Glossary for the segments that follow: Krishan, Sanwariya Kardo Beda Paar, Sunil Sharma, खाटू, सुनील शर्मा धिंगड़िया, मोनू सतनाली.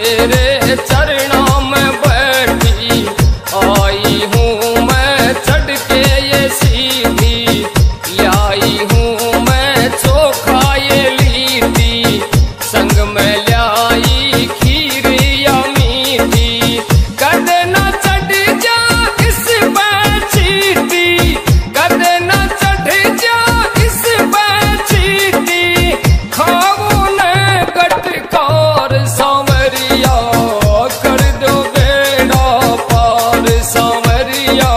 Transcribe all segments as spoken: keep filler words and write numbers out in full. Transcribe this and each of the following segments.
तेरे चरणों में बैठी आई हूँ मैं, चढ़ के ये सीधी लाई हूँ मैं, चोखा ये लीधी संग में लाई खीर या मीठी। कदे ना चढ़ जा इस बैचीती, कदे ना चढ़ जा इस बैचीती, खाओ न कटकार सांवरिया, कर दो बेड़ा पार सांवरिया,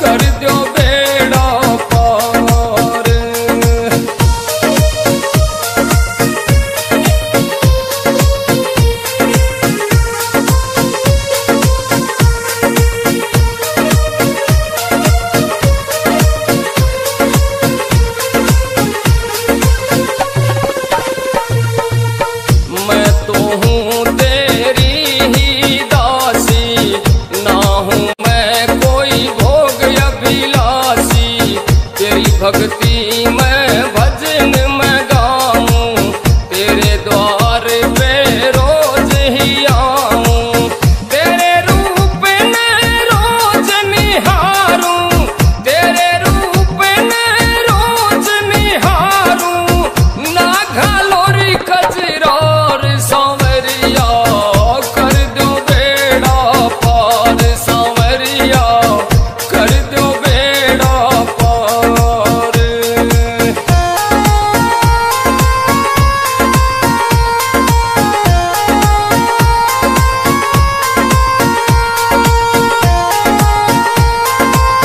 कर दो बेड़ा पार। मैं तो हूँ तेरी ही दासी, ना हूँ मैं कोई भोग अभिलासी, तेरी भक्ति मैं भजन मैं गाऊँ, तेरे द्वार पे रोज ही आऊँ, तेरे रूप ने रोज निहारूं, तेरे रूप ने रोज निहारूं, ना घलोरी कजरा सांवरिया, कर दो बेड़ा पार सांवरिया, कर दो बेड़ा पार। भूल हुई तो मुझको बताओ, अच्छा मार्ग मुझको सुझाओ, कभी आप सपने में आओ, आकर अपना रूप दिखाओ।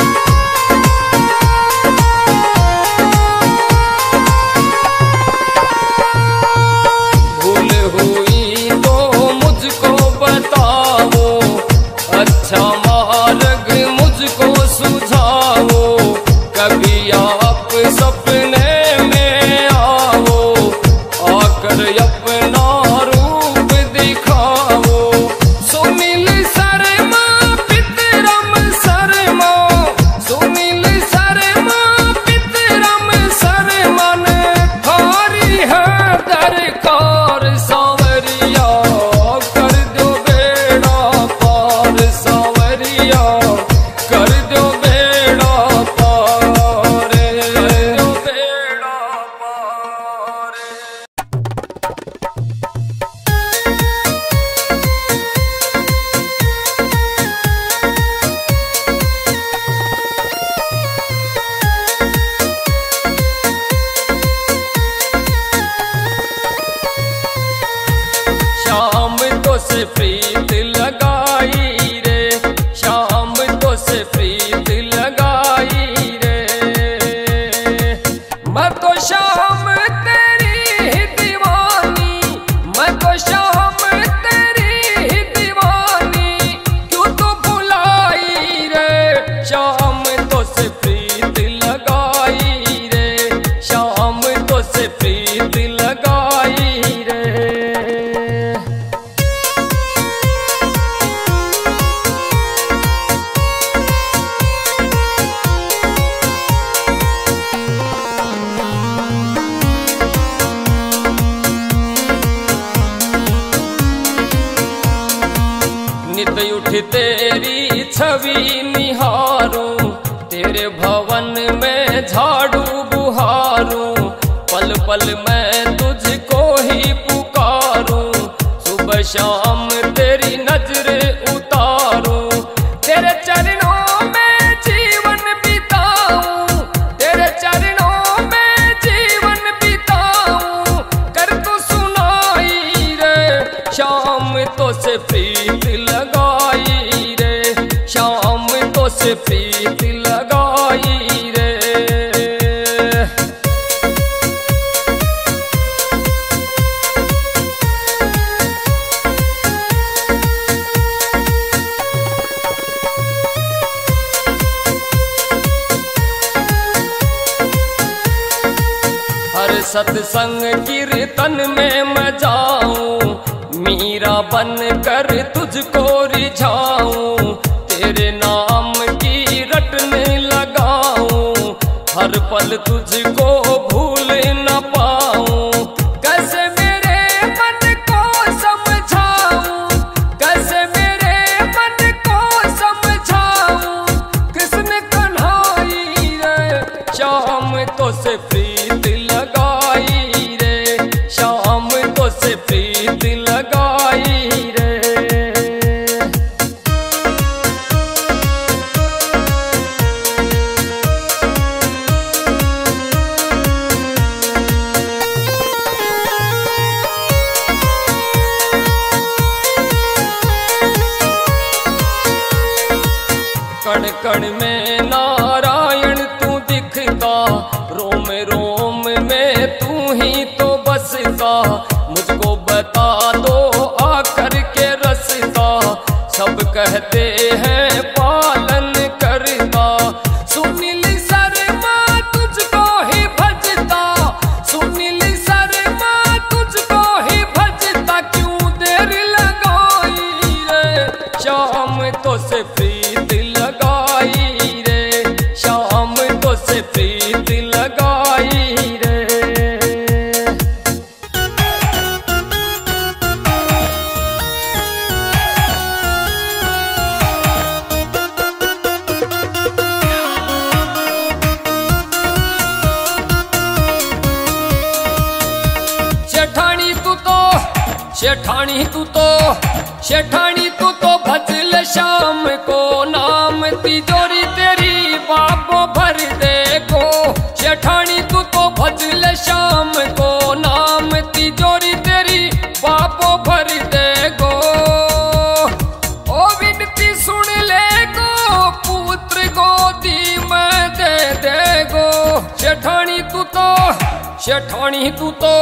सुनील शर्मा पितरम शर्मा, सुनील शर्मा पितरम शर्मा ने थारी है दरकार सांवरिया, कर दो बेड़ा पार सांवरिया, कर दो बेड़ा पार, कर दो बेड़ा पार। शाम तो से प्रीत लगाई रे, शाम तो से प्रीत लगाई रे, मैं तो शाम तेरी ही दीवानी, मैं तो शाम तेरी ही दीवानी, क्यों तो बुलाई रे, शाम तो से प्रीत लगाई रे, शाम तो से प्रीत लगाई रे। नित उठ तेरी छवि निहारूं, तेरे भवन में झाड़ू बुहारूं, पल पल मैं तुझको ही पुकारूं, सुबह शाम तेरी नजर उतारूं, तेरे चरणों में जीवन बिताऊं, तेरे चरणों में जीवन बिताऊं, कर तू सुनाई रे, शाम तो से प्रीत लगाई रे, शाम तो से प्रीत लगाई रे। हर सत्संग कीर्तन में मैं जाऊं, मीरा बन कर तुझको रिझाऊं, तेरे नाम की रटन लगाऊं, हर पल तुझको भूल न पाऊं, कैसे मेरे मन को समझाऊं, रीत लगाई रे, कण कण में नारायण तू दिखता, रोम रोम में तू ही तो बसता। मुझको बता दो आकर के रसता, सब कहते हैं पालन करता। सुनील शर्मा तुझको ही भजता, सुनील शर्मा तुझको ही भजता। क्यों देर लगाई रे, शाम तो से प्रीत लगाई रे, शाम तो से प्रीत लगाई रे। शेठानी तू तो, शेठानी तू तो, शेठानी तू तो भजल शाम को। नाम तिजोरी तेरी बाबो भर देखो, शेठानी तू तो भजल शाम को। नाम तिजोरी तेरी बाबो भर देखो, ओ विनती सुन ले गो, पुत्र गोदी में दे देगो। शेठानी तू तो, शेठानी तू तो,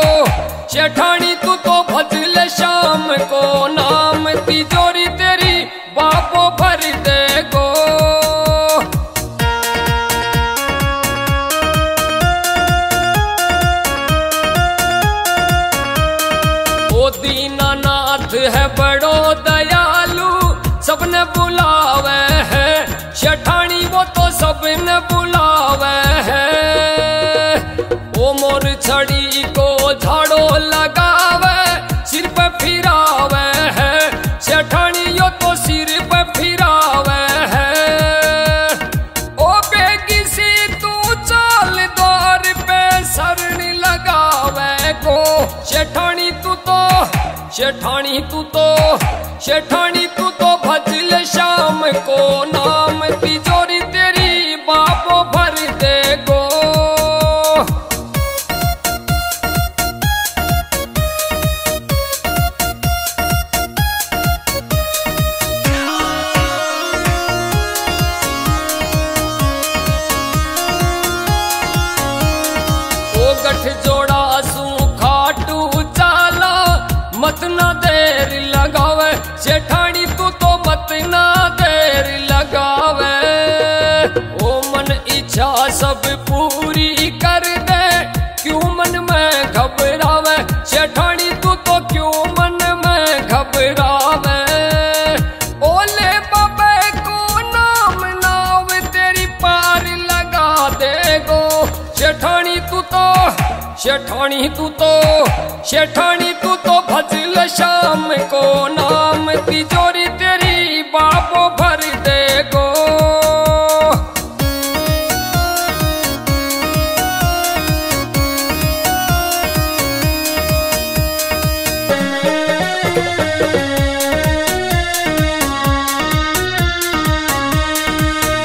शेठानी तू तो भजल शाम को। नाम तिजोरी तेरी बापो भर देगो। ओ दीनानाथ है बड़ो दयालु, सबने बुलावे है। शेठानी वो तो सबने बुलावे है। ओ मोर छड़ी को झाड़ो लगावे, सिर पे फिरावे है। शेठानी यो तो सिर पे फिरावे है। ओ बेगिसी तू चाल द्वार पे शरण लगावे को। शेठानी तू तो, शेठानी तू तो, शेठानी तू तो भजल शाम को। नाम तिजोरी तेरी बापो भर देगो। गठ जोड़ा सू खाटू चाला, मत ना देर लगावे। शेठानी तू तो मत ना देर लगावे। ओ मन इच्छा सब पूरी कर दे, क्यों मन में घबरावे। शेठानी तू तो क्यों मन में घबरावे। ओले बाबे को नाम नाव तेरी पार लगा देगो। शेठानी तू तो, शेठानी तू तो, शेठानी तू तो भजल शाम को। नाम तिजोरी तेरी बापो भर देगो।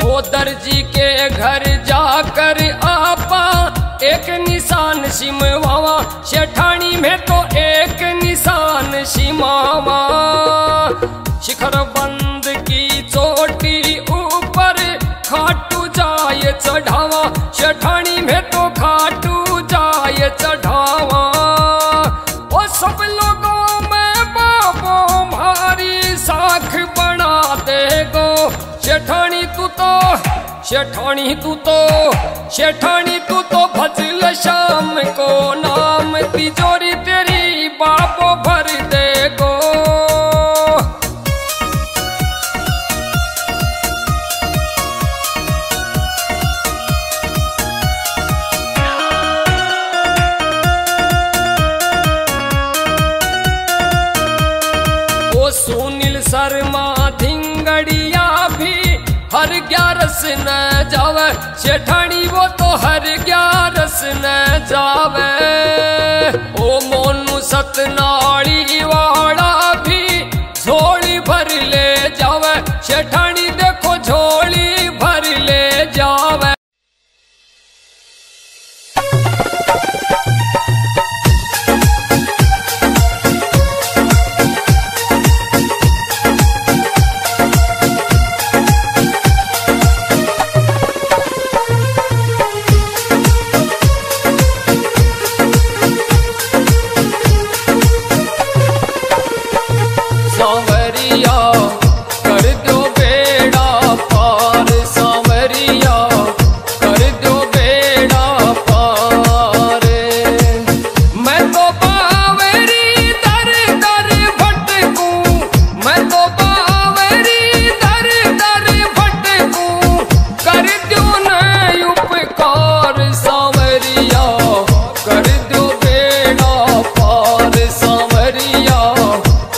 ओ दर्जी के घर जाकर आपा, एक निशान सिमवावा। शेठानी में तो एक निशान सिमवावा। शिखर बंद की चोटी ऊपर, खाटू जाए चढ़ावा। शेठानी में तो खाटू जाए चढ़ावा। ओ सब लोगों में बाबो हमारी साख बना देगो। शेठानी तू तो, शेठानी तू तो, शेठानी तू तो भजल शाम को। नाम तिजोरी तेरी बापो भर देगो। ओ सुनील शर्मा धिंगड़िया भी हर ग्यारस न जावे। शेठानी वो तो हर ग्यारस न जावे। ओ मोनू सतनाली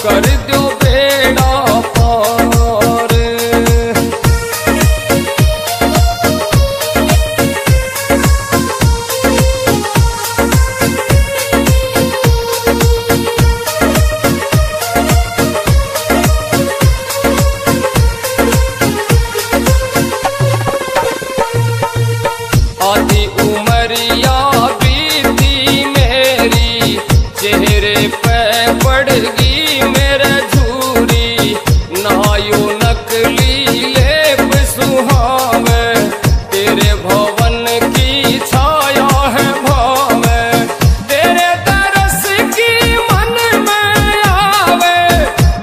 कर दो बेड़ा पार। आधी उमरिया बीती मेरी चेहरे पे पड़ गई मेरे झूरी। नहायो नकली लेप सुहावे तेरे भवन की छाया है भावे। तेरे तरस की मन में आवे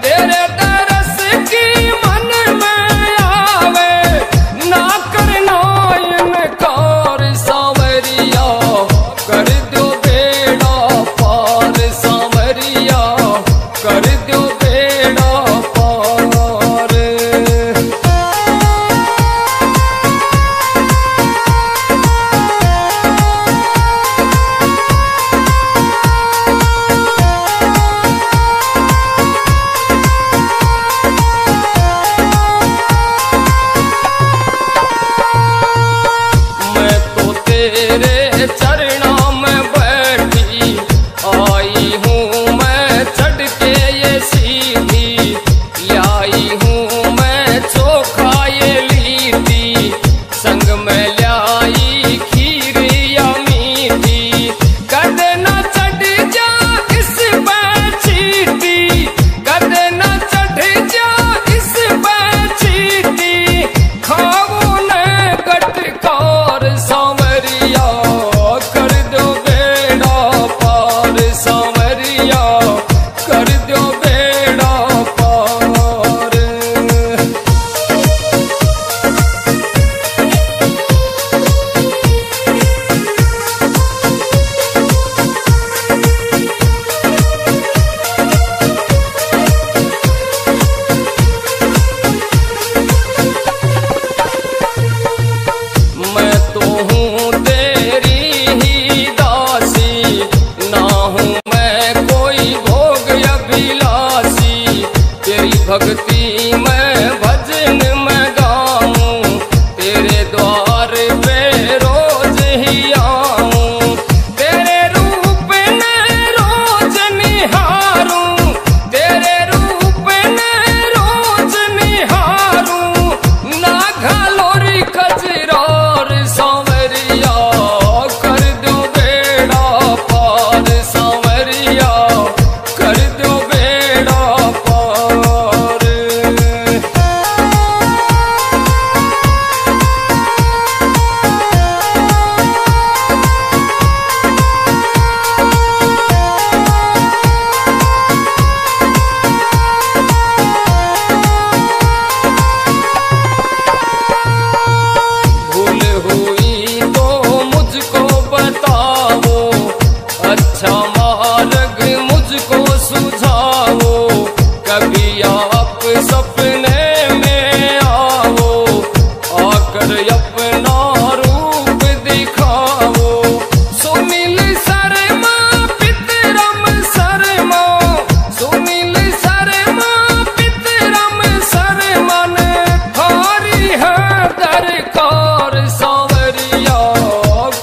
तेरे तरस की मन में आवे। ना करना इनकार सांवरिया कर दो बेड़ा पार। सांवरिया कर दो बेड़ा पार। मैं तो तेरे चरणों में बैठी आई हूँ मैं चढ़ के ये सीधी। लाई हूँ मैं चोखा ये लीती संग में लाई खीर या मीठी। कदे न चढ़ जा इस पर चीटी कदे न चढ़ जा इस पर चीटी। खाओ न कटकार सांवरिया कर दो बेड़ा पार। सांवरिया कर दो बेड़ा पार। मैं तो हूँ तेरी ही दासी ना हूँ मैं कोई भोग अभिलासी। तेरी भक्ति मैं भजन मैं गाऊं तेरे द्वार पे रोज ही आऊं। तेरे रूप ने रोज निहारूं तेरे रूप ने रोज निहारूं। ना घलोरी खजरार सांवरिया कर दो बेड़ा पार। सांवरिया कर दो बेड़ा पार। भूल हुई तो मुझको बताओ अच्छा मार्ग मुझको सुझाओ। कभी आप सपने में आओ आकर अपना रूप दिखाओ। सुनील शर्मा पितरम शर्मा सुनील शर्मा पितरम शर्मा ने थारी है दरकार। सांवरिया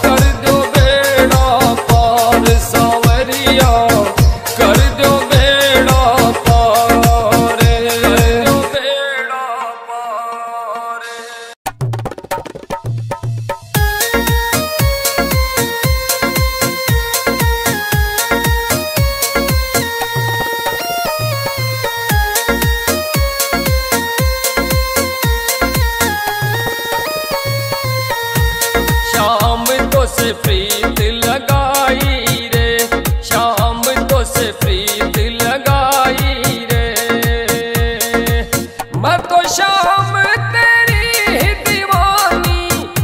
कर दो बेड़ा पार। सांवरिया कर दो बेड़ा पार। दो बेड़ा पार। शाम तो से प्रीत लगाई रे शाम तो से प्रीत लगाई रे। मैं तो शाम तेरी ही दीवानी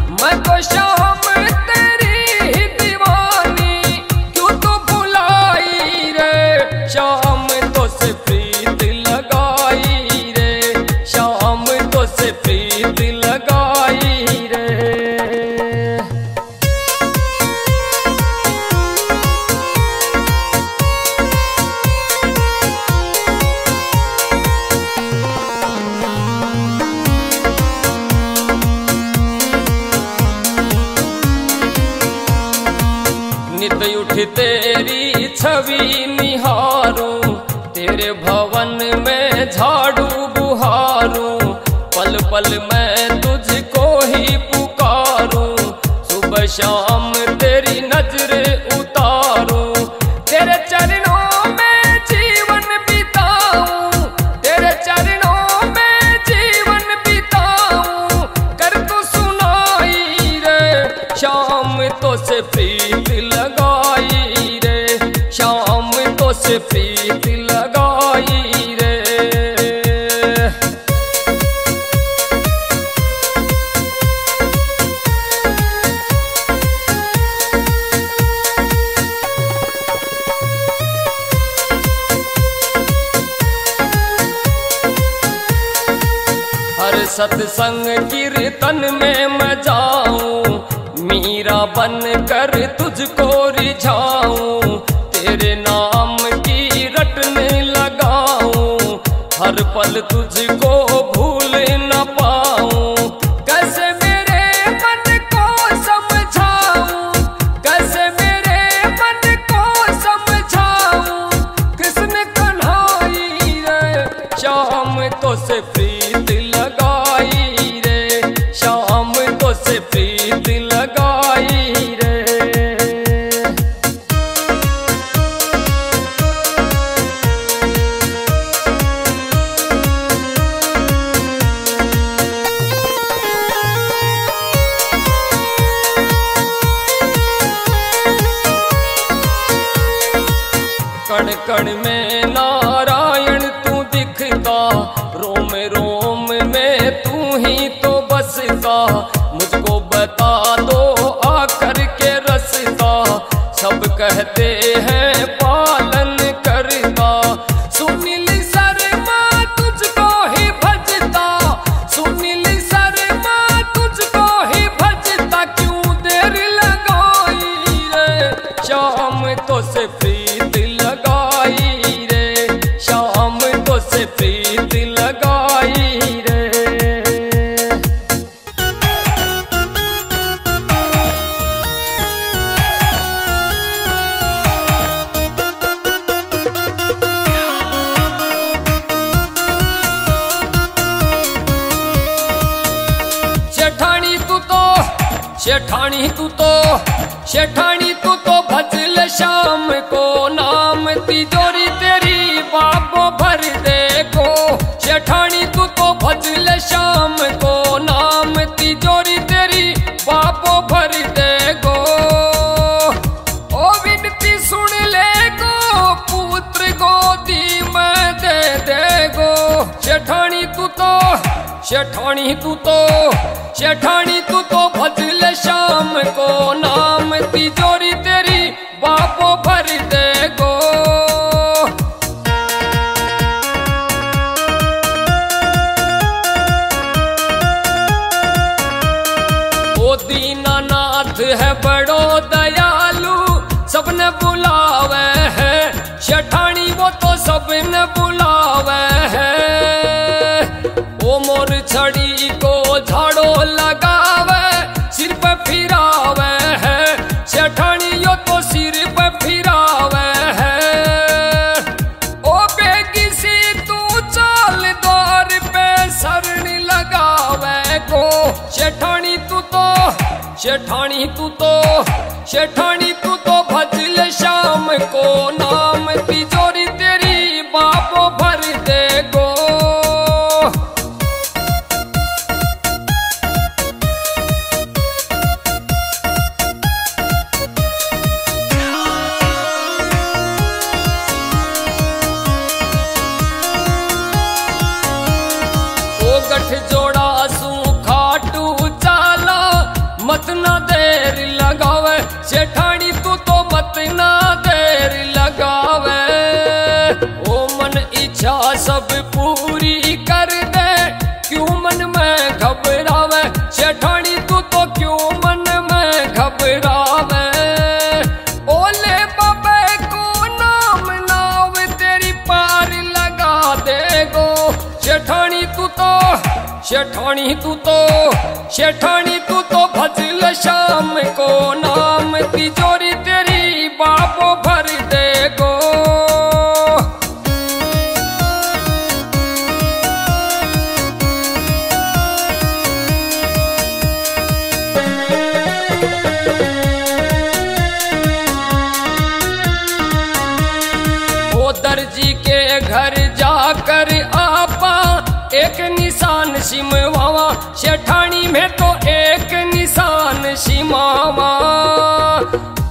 मैं तो शाम तेरी ही दीवानी। क्यों तो भुलाई रे शाम तो से प्रीत लगाई रे शाम तो से प्रीत लगाई रे। छवि निहारूं, तेरे भवन में झाड़ू बुहारूं, पल पल मैं तुझको ही पुकारूं, सुबह शाम तेरी नजर उतारूं, तेरे चरणों में जीवन बिताऊं, तेरे चरणों में जीवन बिताऊं, कर तू सुनाई रे शाम तो से प्रीत लगाई रे, शाम तो से प्रीत लगाई रे। हर सत्संग कीर्तन में मैं जाऊं, मीरा बन कर तुझको रिझाऊं, तेरे नाम की रटन लगाऊं, हर पल तुझको भूल न पाऊं, कैसे मेरे मन को समझाऊं, कैसे मेरे मन को समझाऊं, कृष्ण कन्हैया रे शाम तो से प्रीत लगाई रे, शाम तो से प्रीत लगाई रे। कण कण में नारायण तू दिखता, रोम रोम में तू ही तो बसता, मुझको बता दो आकर के रसता, सब कहते हैं पालन करता, सुनील शर्मा तुझको ही भजता, सुनील शर्मा तुझको ही भजता, क्यों देर लगाई रे शाम तो से प्रीत लगाई रे, शाम तो से प्रीत लगाई रे। शेठानी तू तो, शेठानी तू तो, शेठानी तू तो भजल शाम को, नाम तिजोरी तेरी बाबो भर दे को, शेठानी तू तो भजल शाम को, नाम तिजोरी तेरी बाबो भर दे गो, ओ विनती सुन ले गो पुत्र गोदी में दे दे गो, शेठानी तू तो, शेठानी तू तो, शेठानी तू तो भजल शाम को, नाम तिजोरी तेरी बापो भर दे गो। ओ दीनानाथ है बड़ो दयालु, सबने बुलावे है, शेठानी वो तो सबने बुलावे है, ओ मोर छड़ी को झाड़ो लगावे, सिर पे फिरावे है, शेठानी यो तो सिर पे फिरावे है, ओ बेगिसी तू चाल द्वार पे शरण लगावे को, शेठानी तू तो, शेठानी तू तो, शेठानी तू तो भजल शाम को, नाम तिजोरी तेरी बापो भर दे गो। गठ जोड़ा सू खाटू चाला, मत ना देर लगावे, शेठानी तू तो मत ना देर लगावे, ओ मन इच्छा सब पूरी कर दे, क्यों मन में घबरावे, शेठानी तू तो क्यों मन में घबरावे, ओले बाबे को नाम नाव तेरी पार लगा दे गो, शेठानी तू तो, शेठानी तू तो, शेठानी तू तो भजल शाम को, नाम तिजोरी तेरी बापो भर दे। कर आपा एक निशान सिमवावा, सेठानी में तो एक निशान सिमावा।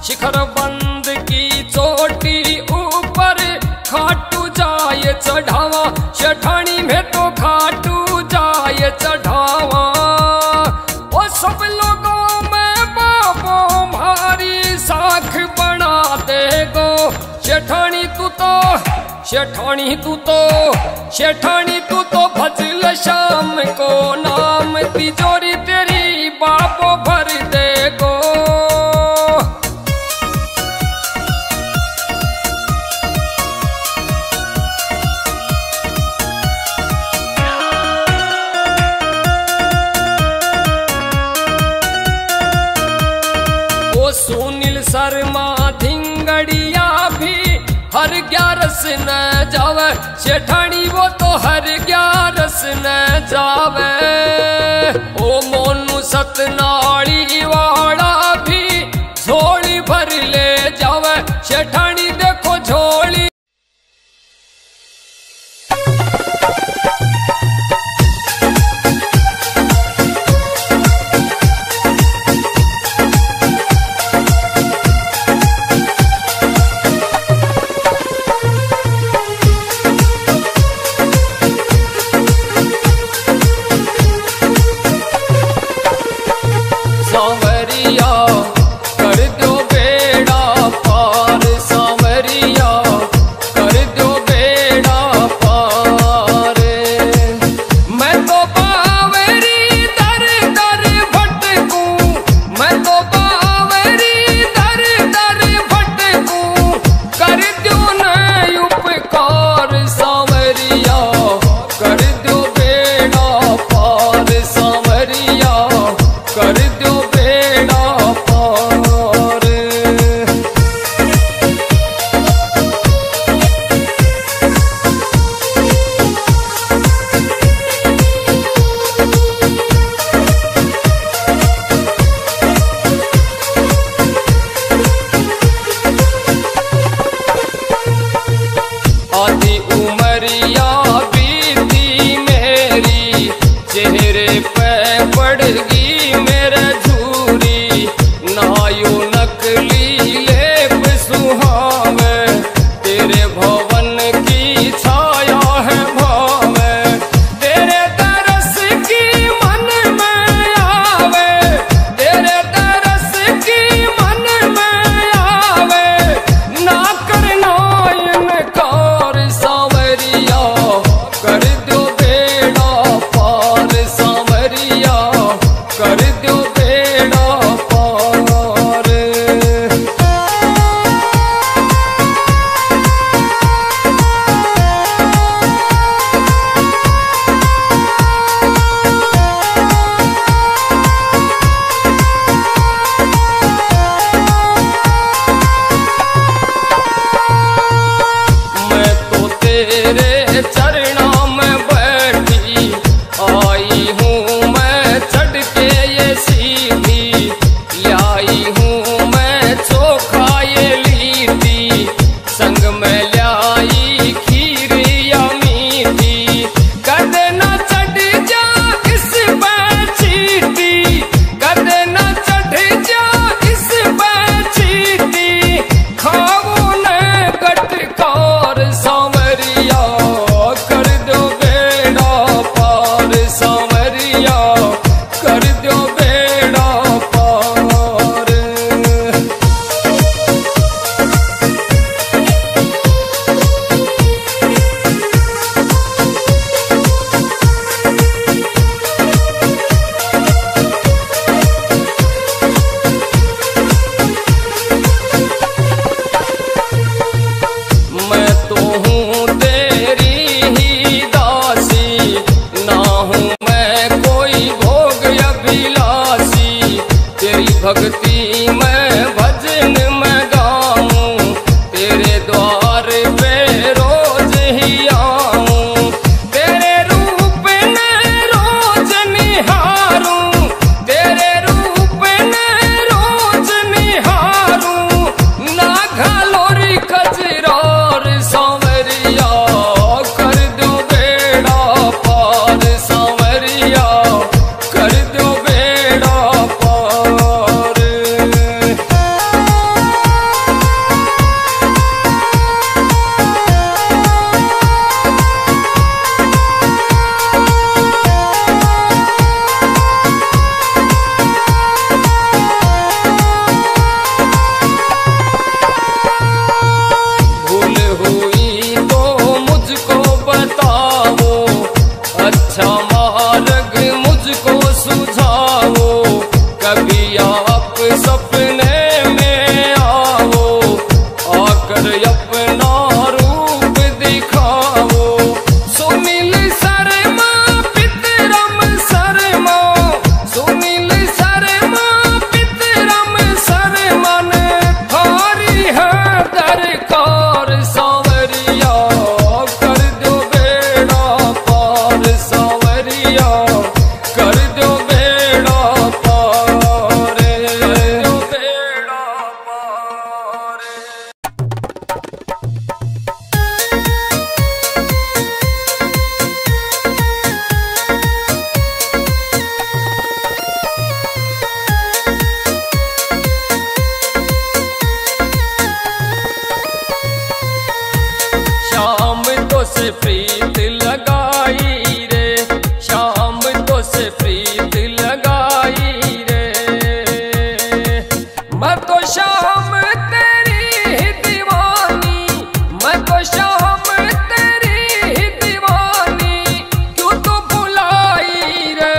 शिखर बंद की चोटी ऊपर खाटू जाय चढ़ावा, सेठानी में तो खाटू जाय चढ़ावा। वो सब लोगों में बाबो भारी साख बना देगो, सेठानी तू तो सेठानी तू तो सेठानी तू तो भजल शाम को नाम, तिजोरी तेरी बाबो भर देगो। सुनील शर्मा धिंगड़िया भी हर ग्यारस न जावे, सेठानी वो तो हर ग्यारस न जावे। ओ मोनू सतनाली वाड़ा भी झोली भर ले जावे, सेठानी देखो झोली। प्रीत लगाई रे, शाम तो से प्रीत लगाई रे। मैं तो शाम तेरी ही दीवानी, मैं तो शाम तेरी ही दीवानी, क्यों तो बुलाई रे,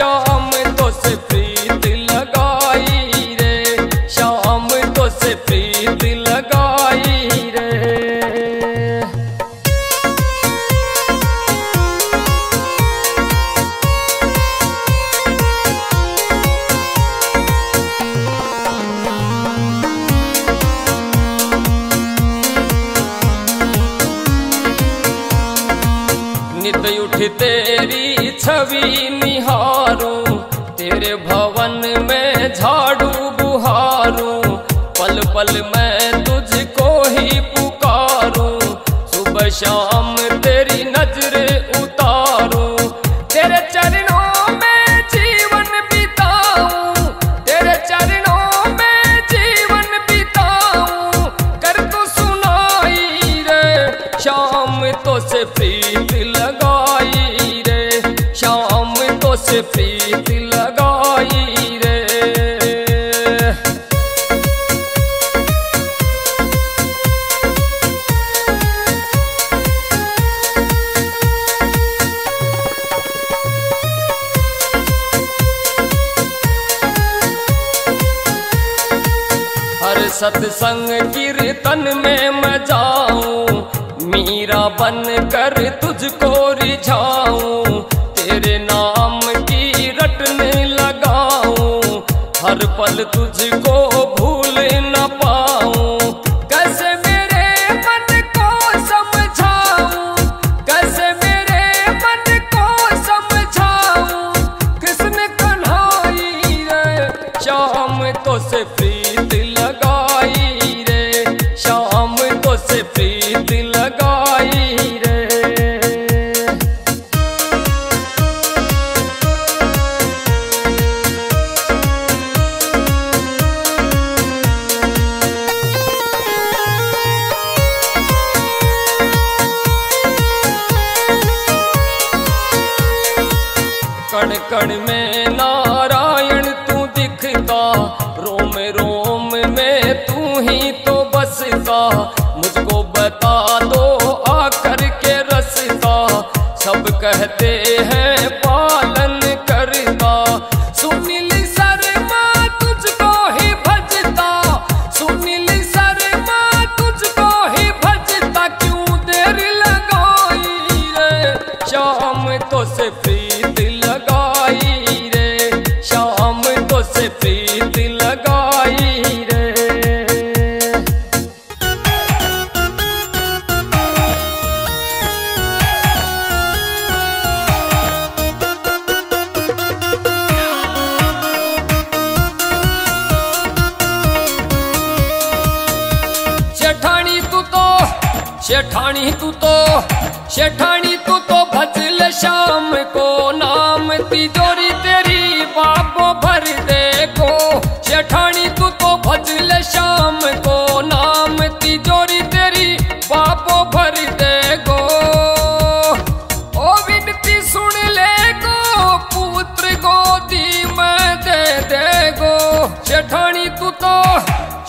शाम तो से प्रीत लगाई रे, शाम तो से प्रीत लगाई रे। नित उठ तेरी छवि निहारूं, तेरे भवन में झाड़ू बुहारूं, पल पल मैं तुझको ही पुकारूं, सुबह शाम तेरी नजर उतारूं, तेरे चरणों में जीवन बिताऊं, तेरे चरणों में जीवन बिताऊं, कर तू सुनाई रे, शाम तो से प्रीत लगाई रे, शाम तो से प्रीत लगाई रे। हर सत्संग कीर्तन में मैं जाऊं, मीरा बन कर तुझको रिझाऊं, तेरे नाम की रटन लगाऊं, हर पल तुझको भूल न पाऊं, कैसे मेरे मन को समझाऊं, कैसे मेरे मन को समझाऊं, कृष्ण कन्हैया रे, शाम तो से प्रीत लगाई रे, शाम तो से प्रीत लगाई रे। कण कण में नारायण तू दिखता, रोम रोम में तू ही तो बसता, मुझको बता दो आकर के रसता, सब कहते हैं पालन करता, सुनील शर्मा तुझको ही भजता, सुनील शर्मा तुझको ही भजता, क्यों देर लगाई रे, शाम तो से प्रीत लगाई रे, शाम तो से प्रीत लगाई रे। शेठानी तू तो, शेठानी तू तो, शेठानी तू तो भजल शाम को, नाम तिजोरी तेरी बाबो भर देखो, शेठानी तू तो भजल शाम को, नाम तिजोरी तेरी बाबो भर देखो, ओ विनती सुन ले गो, पुत्र गोदी में दे देगो, शेठानी तू तो,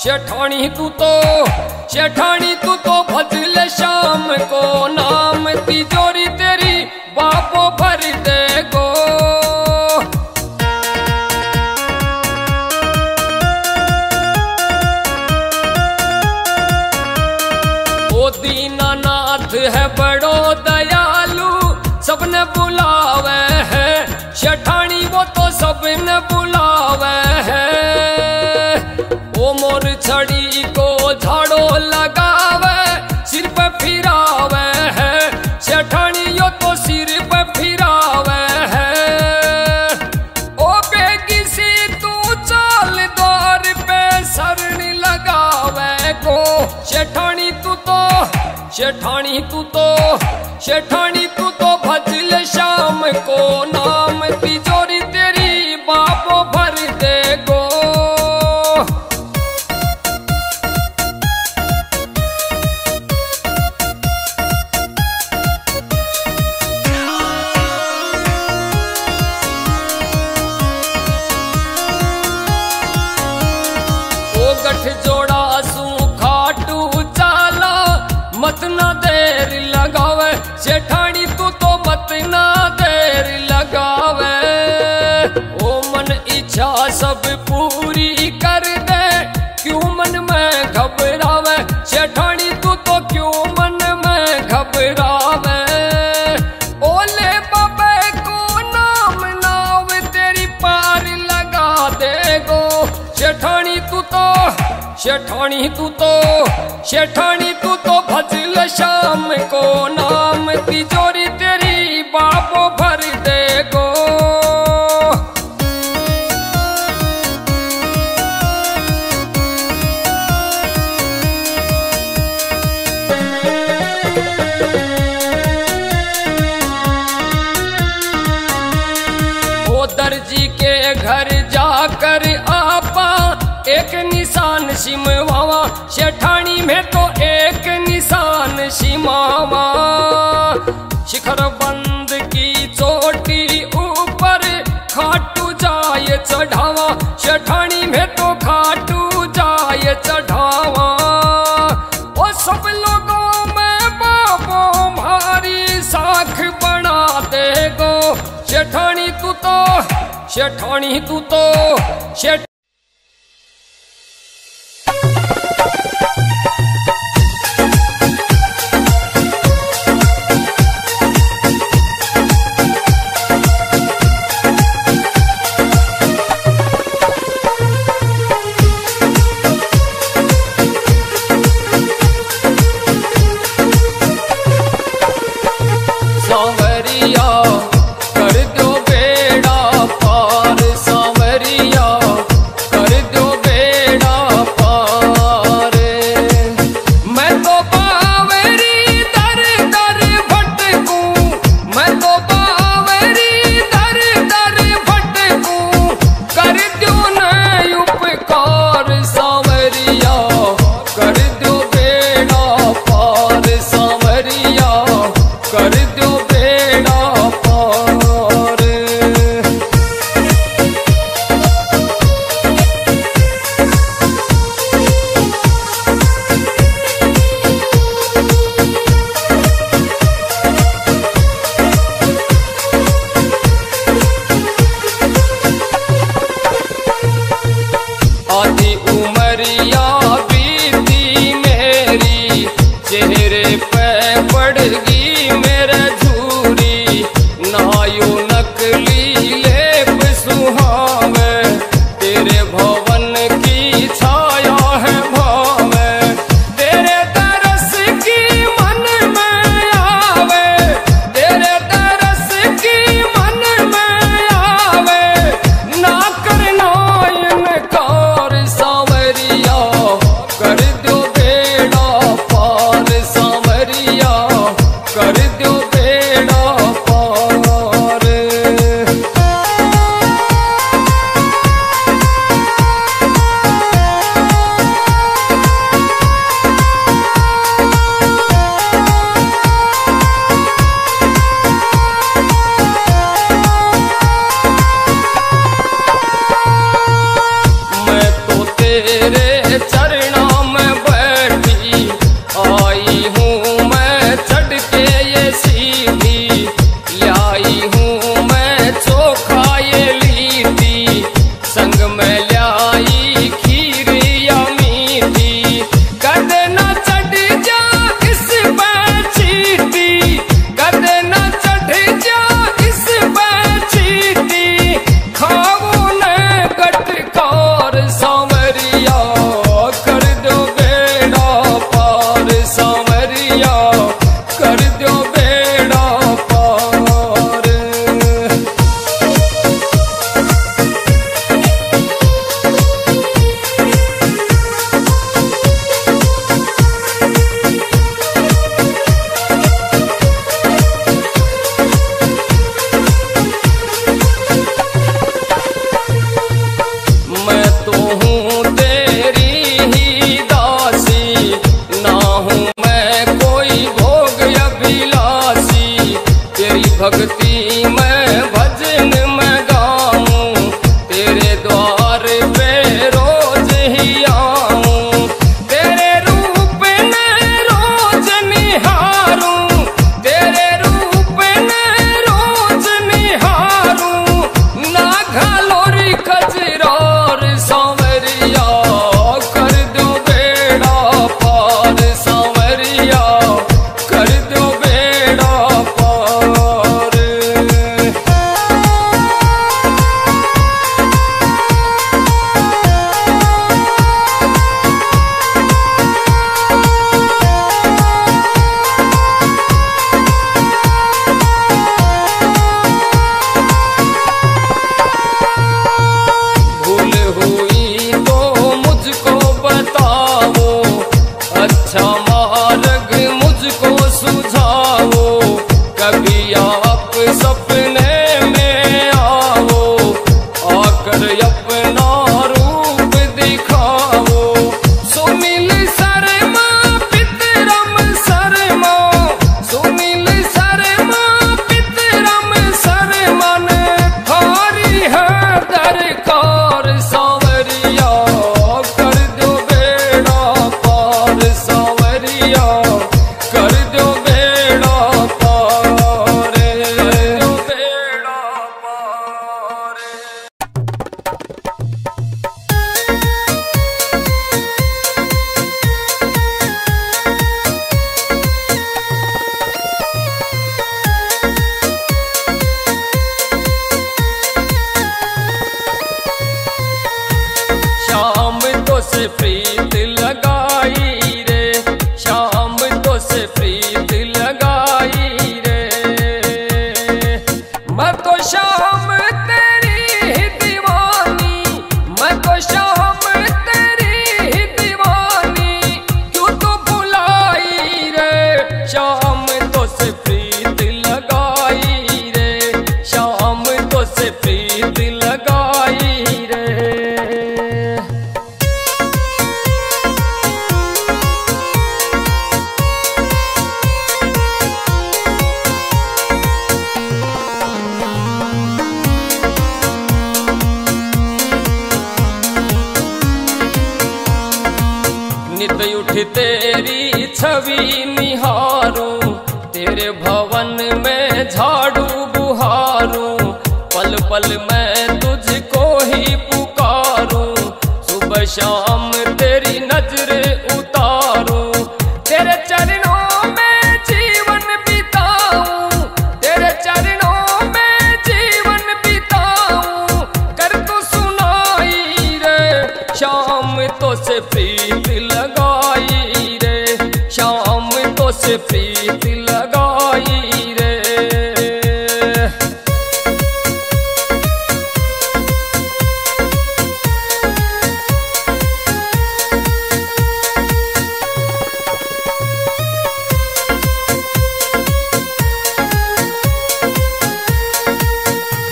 शेठानी तू तो, शेठानी तू तो भजल शाम को, नाम तिजोरी तेरी बापो भर देगो। ओ दीनानाथ है बड़ो दयालु, सबने बुलावे है, शेठानी वो तो सबने बुलावे है, ओ मोर छड़ी को झाड़ो लगावे, सिर पे फिरावे है, शेठानी यो तो सिर पे फिरावे है, ओ बेगी सी तू चाल द्वार पे शरण लगावे को, शेठानी तू तो, शेठानी तू तो, शेठानी तू तो भजल शाम को, नाम तिजोरी तेरी बापो भर देगो। सब पूरी कर दे, क्यों मन में घबरावे सेठानी तू तो, क्यों मन में घबरावे। ओले बाबे को नाम नाव तेरी पार लगा देगो सेठानी तू तो, सेठानी तू तो, सेठानी तू तो। भजल शाम को नाम तिजोरी तेरी बाबो भर देगो। दर्जी के घर जाकर आपा एक निशान सिमवावा, सेठानी में तो एक निशान सिमावा। शिखर बंद की चोटी ऊपर खाटू जाए चढ़ावा, सेठानी में तो खाटू जाए चढ़ावा। और सब लोगों में बाबो भारी साख बना देगो सेठानी तू तो, सेठानी तू तो, सेठ। खजरा छवि निहारूं, तेरे भवन में झाड़ू बुहारूं, पल पल मैं तुझको ही पुकारूं, सुबह शाम तेरी नजर उतारूं, तेरे चरणों में जीवन बिताऊं, तेरे चरणों में जीवन बिताऊं, कर तू सुनाई रे शाम तो से प्रीत लगाई रे, शाम तो से प्रीत लगाई रे।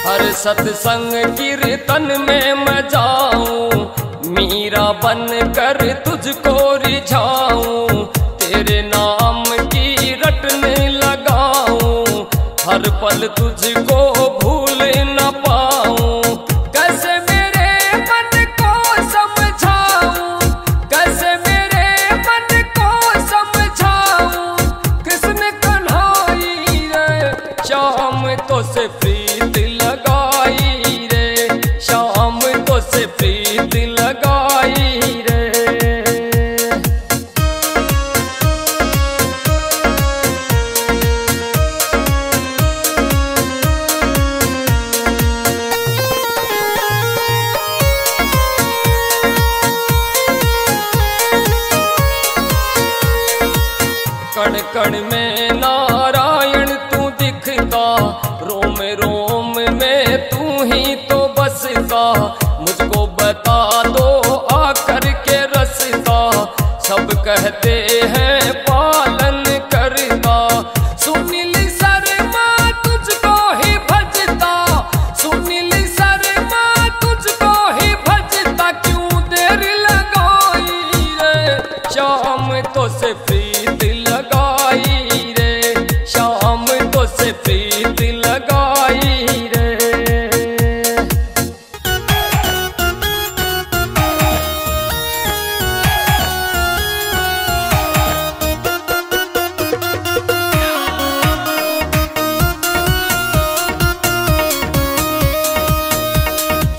हर सत्संग कीर्तन में मैं जाऊं, मीरा बन कर तुझको रिझाऊं, तेरे नाम की रटन लगाऊं, हर पल तुझको भूल न पाऊं, कैसे मेरे मन को समझाऊं, कैसे मेरे मन को समझाऊं, कृष्ण कन्हैया रे शाम तो से प्रीत लगाई रे, शाम तो से प्रीत लगाई रे। कण कण में नारायण तू दिखता, रोम रोम में तू ही तो बसता, मुझको बता दो आकर के रसता, सब कहते हैं पालन करता, सुनील शर्मा तुझको ही भजता, सुनील शर्मा तुझको ही भजता, क्यों देर लगाई रे शाम तो से प्रीत लगाई रे, शाम तो से प्रीत लगाई रे।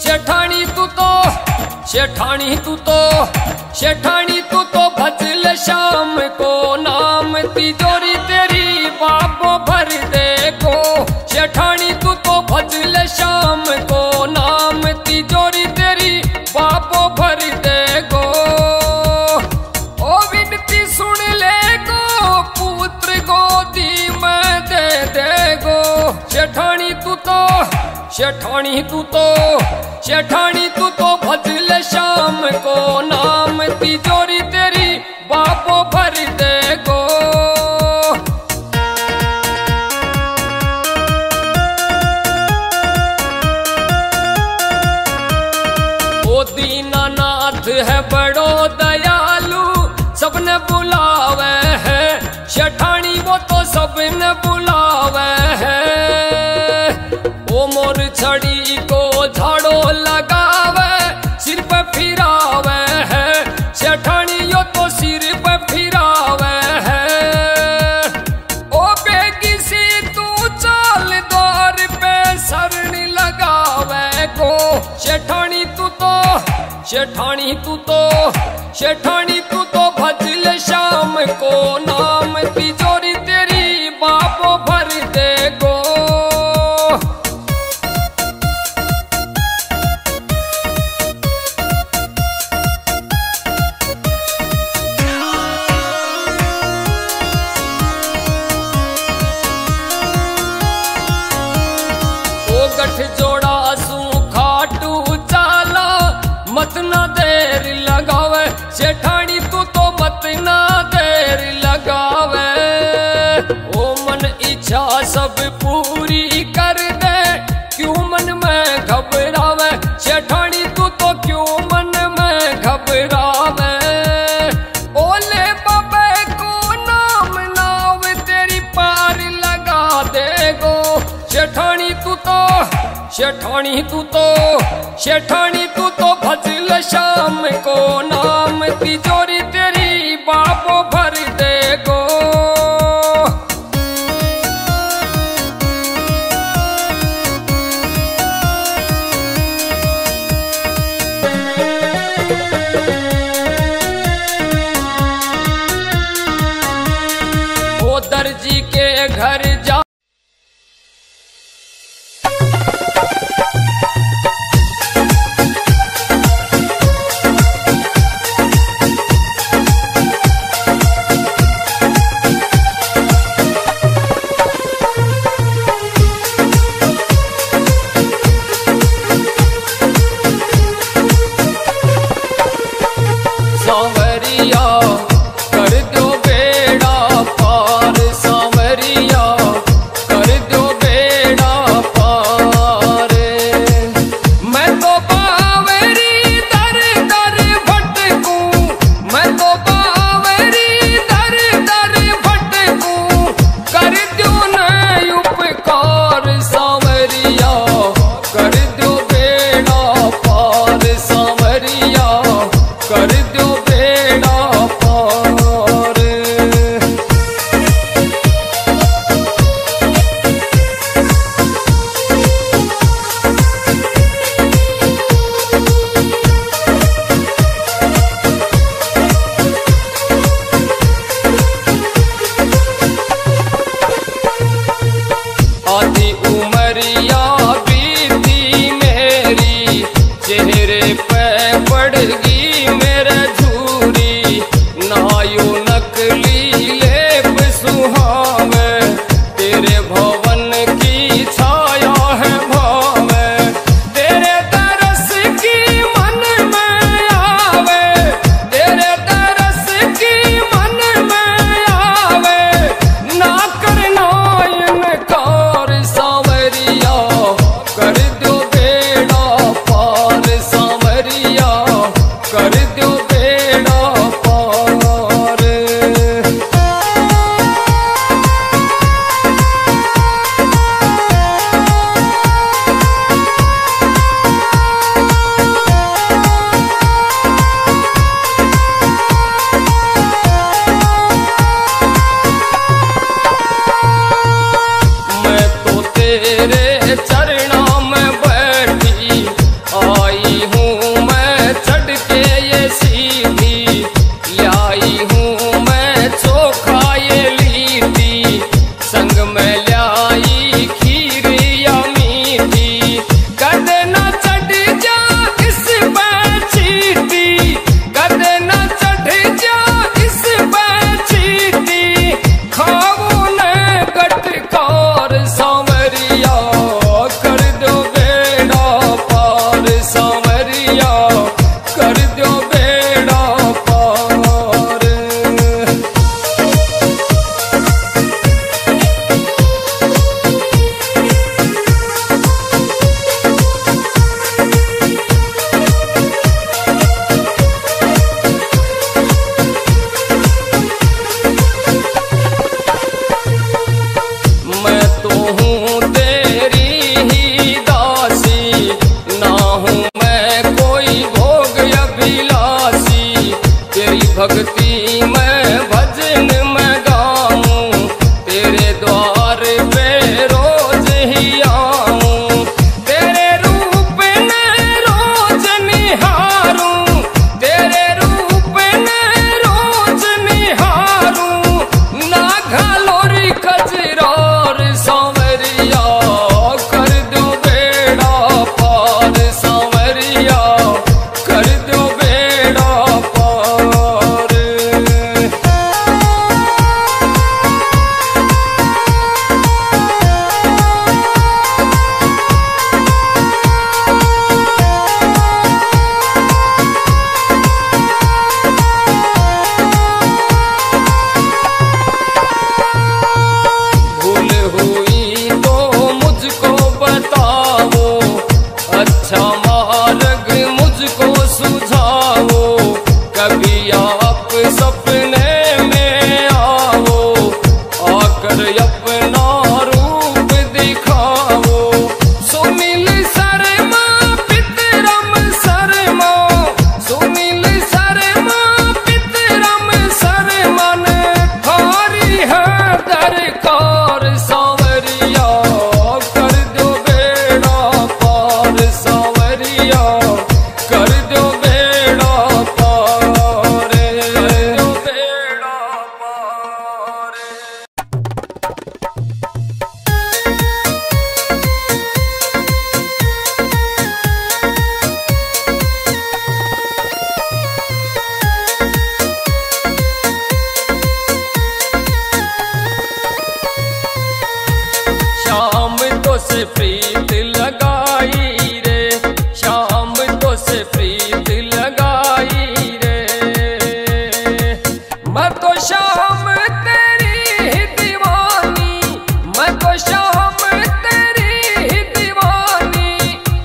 शेठानी तू तो, शेठानी तू तो, शेठानी तू तो भजल शाम को, नाम तिजोरी तेरी बाबो भर दे को, शेठानी तू तो भजल शाम को, नाम तिजोरी तेरी बाबो भर दे को, ओ विनती सुन ले गो पुत्र गोदी में दे दे गो, शेठानी तू तो, शेठानी तू तो, शेठानी तू तो भजल शाम को, नाम तिजोरी तेरी बापो भर दे गो। ओ दीनानाथ है बड़ो दयालु, सबने बुलावे है शेठानी वो तो सबने बुलावे है, ओ मोर छड़ी को झाड़ो लगावे, सिर पे फिरावे है शेठानी यो तो सिर पे फिरावे है, ओ बेगिसी तू चाल द्वार पे शरण लगावे को, शेठानी तू तो, शेठानी तू तो, शेठानी तू तो भजल शाम को, नाम तिजोरी तेरी बापो भर दे गो। जोड़ा सूखाटू चाला, मत ना देर लगावे शेठानी तू तो, मत ना देर लगावे, ओ मन इच्छा सब पूरी कर दे, क्यों मन में घबरावे शेठानी तू तो, क्यों मन में घबरावे, ओले बाबे को नाम नाव तेरी पार लगा दे गो, शेठानी तू तो, शेठानी तू तो, शेठानी तू तो भजल शाम को, नाम तिजोरी तेरी बापो भर दे। तेरे चरणों में बैठी आई हूँ मैं, चढ़ के ये सीधी लाई हूँ मैं, चोखा ये लीधी संग में लाई खीर या मीठी। कदे ना चढ़ जा इस बैचीती, कदे ना चढ़ जा इस बैचीती, खाओ न कटकार सांवरिया, कर दो बेड़ा पार सांवरिया, कर दो बेड़ा पार। मैं तो हूँ तेरी ही दासी, ना हूँ मैं कोई भोग अभिलाषी, तेरी भक्ति मैं भजन मैं गाऊँ, तेरे द्वार पे रोज ही आऊँ, तेरे रूप ने रोज निहारूं, तेरे रूप ने रोज निहारूं, ना घलोरी खजरा सांवरिया, कर दो बेड़ा पार सांवरिया, कर दो बेड़ा पार। भूल हुई तो मुझको बताओ, अच्छा मार्ग मुझको सुझाओ, कभी आप सपने में आओ, आकर अपना रूप दिखाओ। सुनील शर्मा पितरम शर्मा, सुनील शर्मा पितरम शर्मा ने ठारी है दरकार सांवरिया, कर दो बेड़ा पार सांवरिया, कर दो बेड़ा पार, कर दो बेड़ा पार। शाम तो से प्रीत लगाई रे, शाम तो से प्रीत लगाई रे, मैं तो शाम तेरी ही दीवानी, मैं तो शाम तेरी ही दीवानी,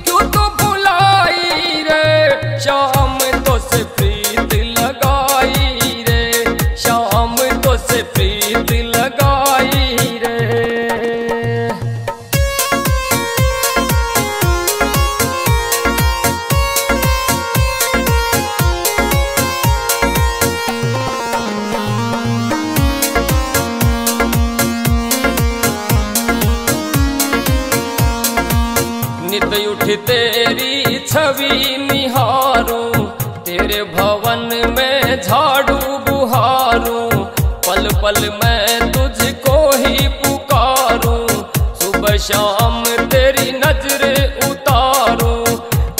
क्यों तो बुलाई रे। शाम तो से प्रीत लगाई रे, शाम तो से प्रीत लगाई रे। नित उठ तेरी छवि निहारूं, तेरे भवन में झाड़ू बुहारूं, पल पल मैं तुझको ही पुकारूं, सुबह शाम तेरी नजर उतारूं,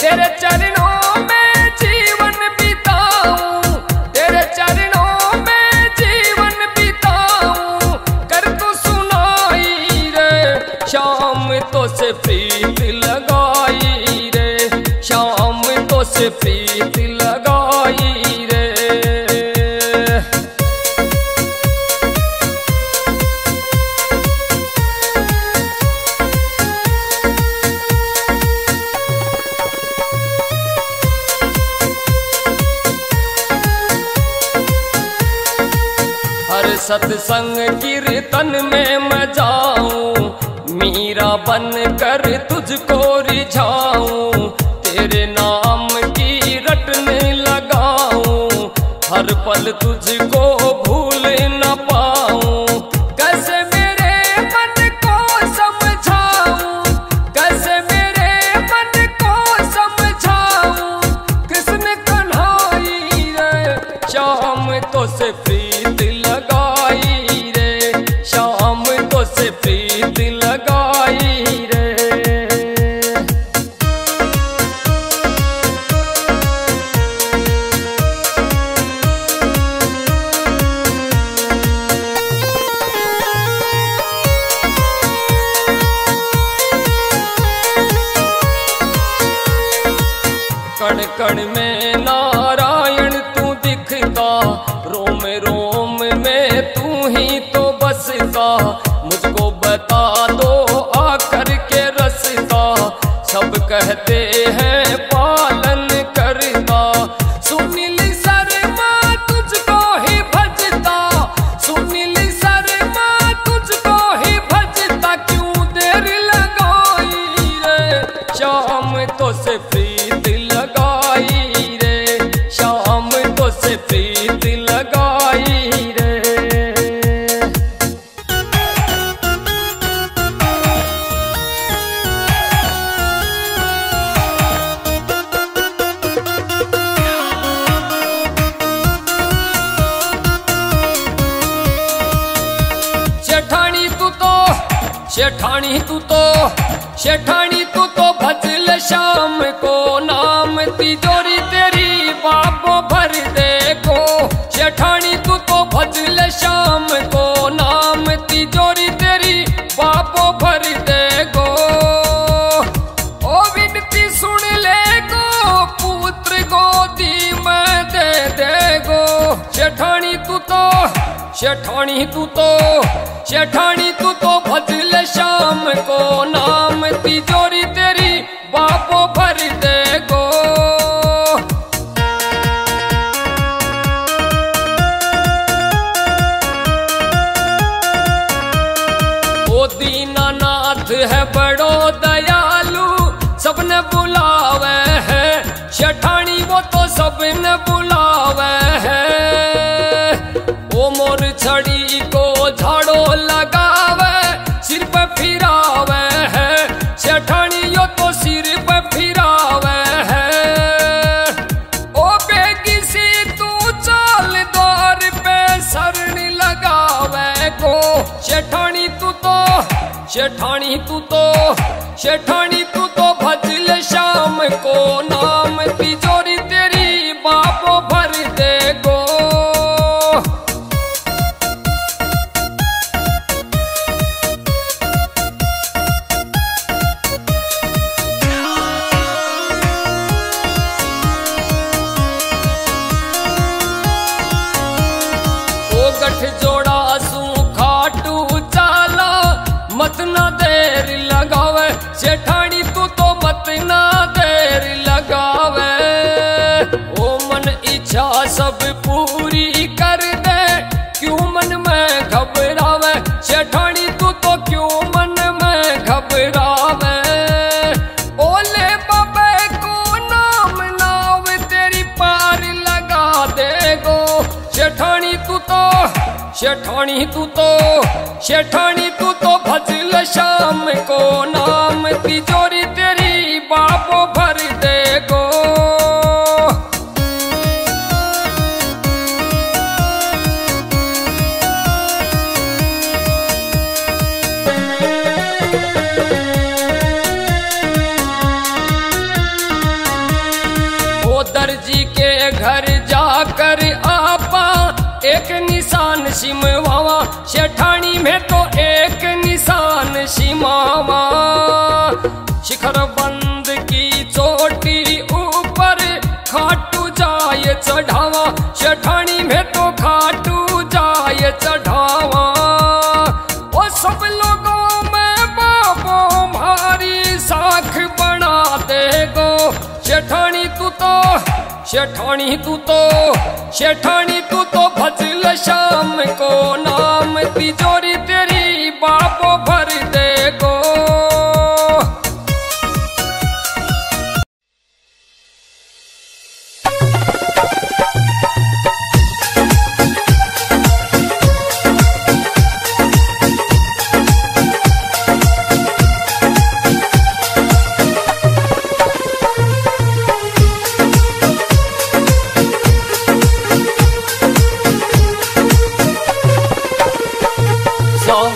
तेरे चरणों में जीवन बिताऊं, तेरे चरणों में जीवन बिताऊं, कर तू सुनाई रे। शाम तो से प्रीत लगाई रे, शाम तो से प्रीत लगाई रे। हर सत्संग कीर्तन में मैं जाऊं, मीरा बन कर तुझको रिझाऊं, तेरे नाम की रटन लगाऊं, हर पल तुझको भूल न पाऊं, कैसे मेरे मन को समझाऊं, कण कण में नारायण तू दिखता, रोम रोम में तू ही तो बसता। मुझको बता दो आकर के रसता, सब कहते हैं पालन करता। सुनील शर्मा तुझको ही भजता, सुनील शर्मा तुझको ही भजता। क्यों देर लगाई रे शाम तो से प्रीत लगाई रे, शाम तो से प्रीत लगाई रे। शेठानी तू तो, शेठानी तू तो, शेठानी तू तो भजल शाम को। नाम तिजोरी तेरी बाबो भर देखो, शेठानी तू तो भजल शाम को। नाम तिजोरी तेरी बाबो भर देखो। ओ विनती सुन ले गो, पुत्र गोदी में दे देगो। शेठानी तू तो, शेठानी तू तो, शेठानी तू तो भजल शाम को। नाम तिजोरी तेरी बापो भर देगो। ओ दीनानाथ है बड़ो दयालु, सबने बुलावे है। शेठानी वो तो सबने बुलावे है। ओ मोर छड़ी को झाड़ो लगावे, सिर पर फिरावे है। शेठानी यो तो सिर पर फिरावे है। ओ बेगी सी तू चाल द्वार पे शरण लगावे को। शेठानी तू तो, शेठानी तू तो, शेठानी तू तो भजल शाम को। नाम तिजोरी तेरी बापो भर देगो। जोड़ा सू खाटू चाला, मत ना देर लगावे। शेठानी तू तो मत ना देर लगावे। ओ मन इच्छा सब पूरी कर दे, क्यों मन में घबरावे। शेठानी तू तो क्यों मन में घबरावे। ओले बाबे को नाम नाव तेरी पार लगा देगो। शेठानी तू तो, शेठानी तू तो, शेठानी तू तो भजल शाम को। नाम तिजोरी तेरी बापो भर देगो। ओ दर्जी के घर जाकर आपा, एक निशान सिमवावा। शेठानी में तो एक निशान सिमावा। शिखर बंद की चोटी ऊपर खाटू जाए चढ़ावा। शेठानी में तो खाटू जाए चढ़ावा। ओ सब लोगों में बाबो भारी साख बना देगो। शेठानी तू तो, शेठानी तू तो, शेठानी तू तो भजल शाम को। नाम तिजोरी तेरी बापो भर देगो। So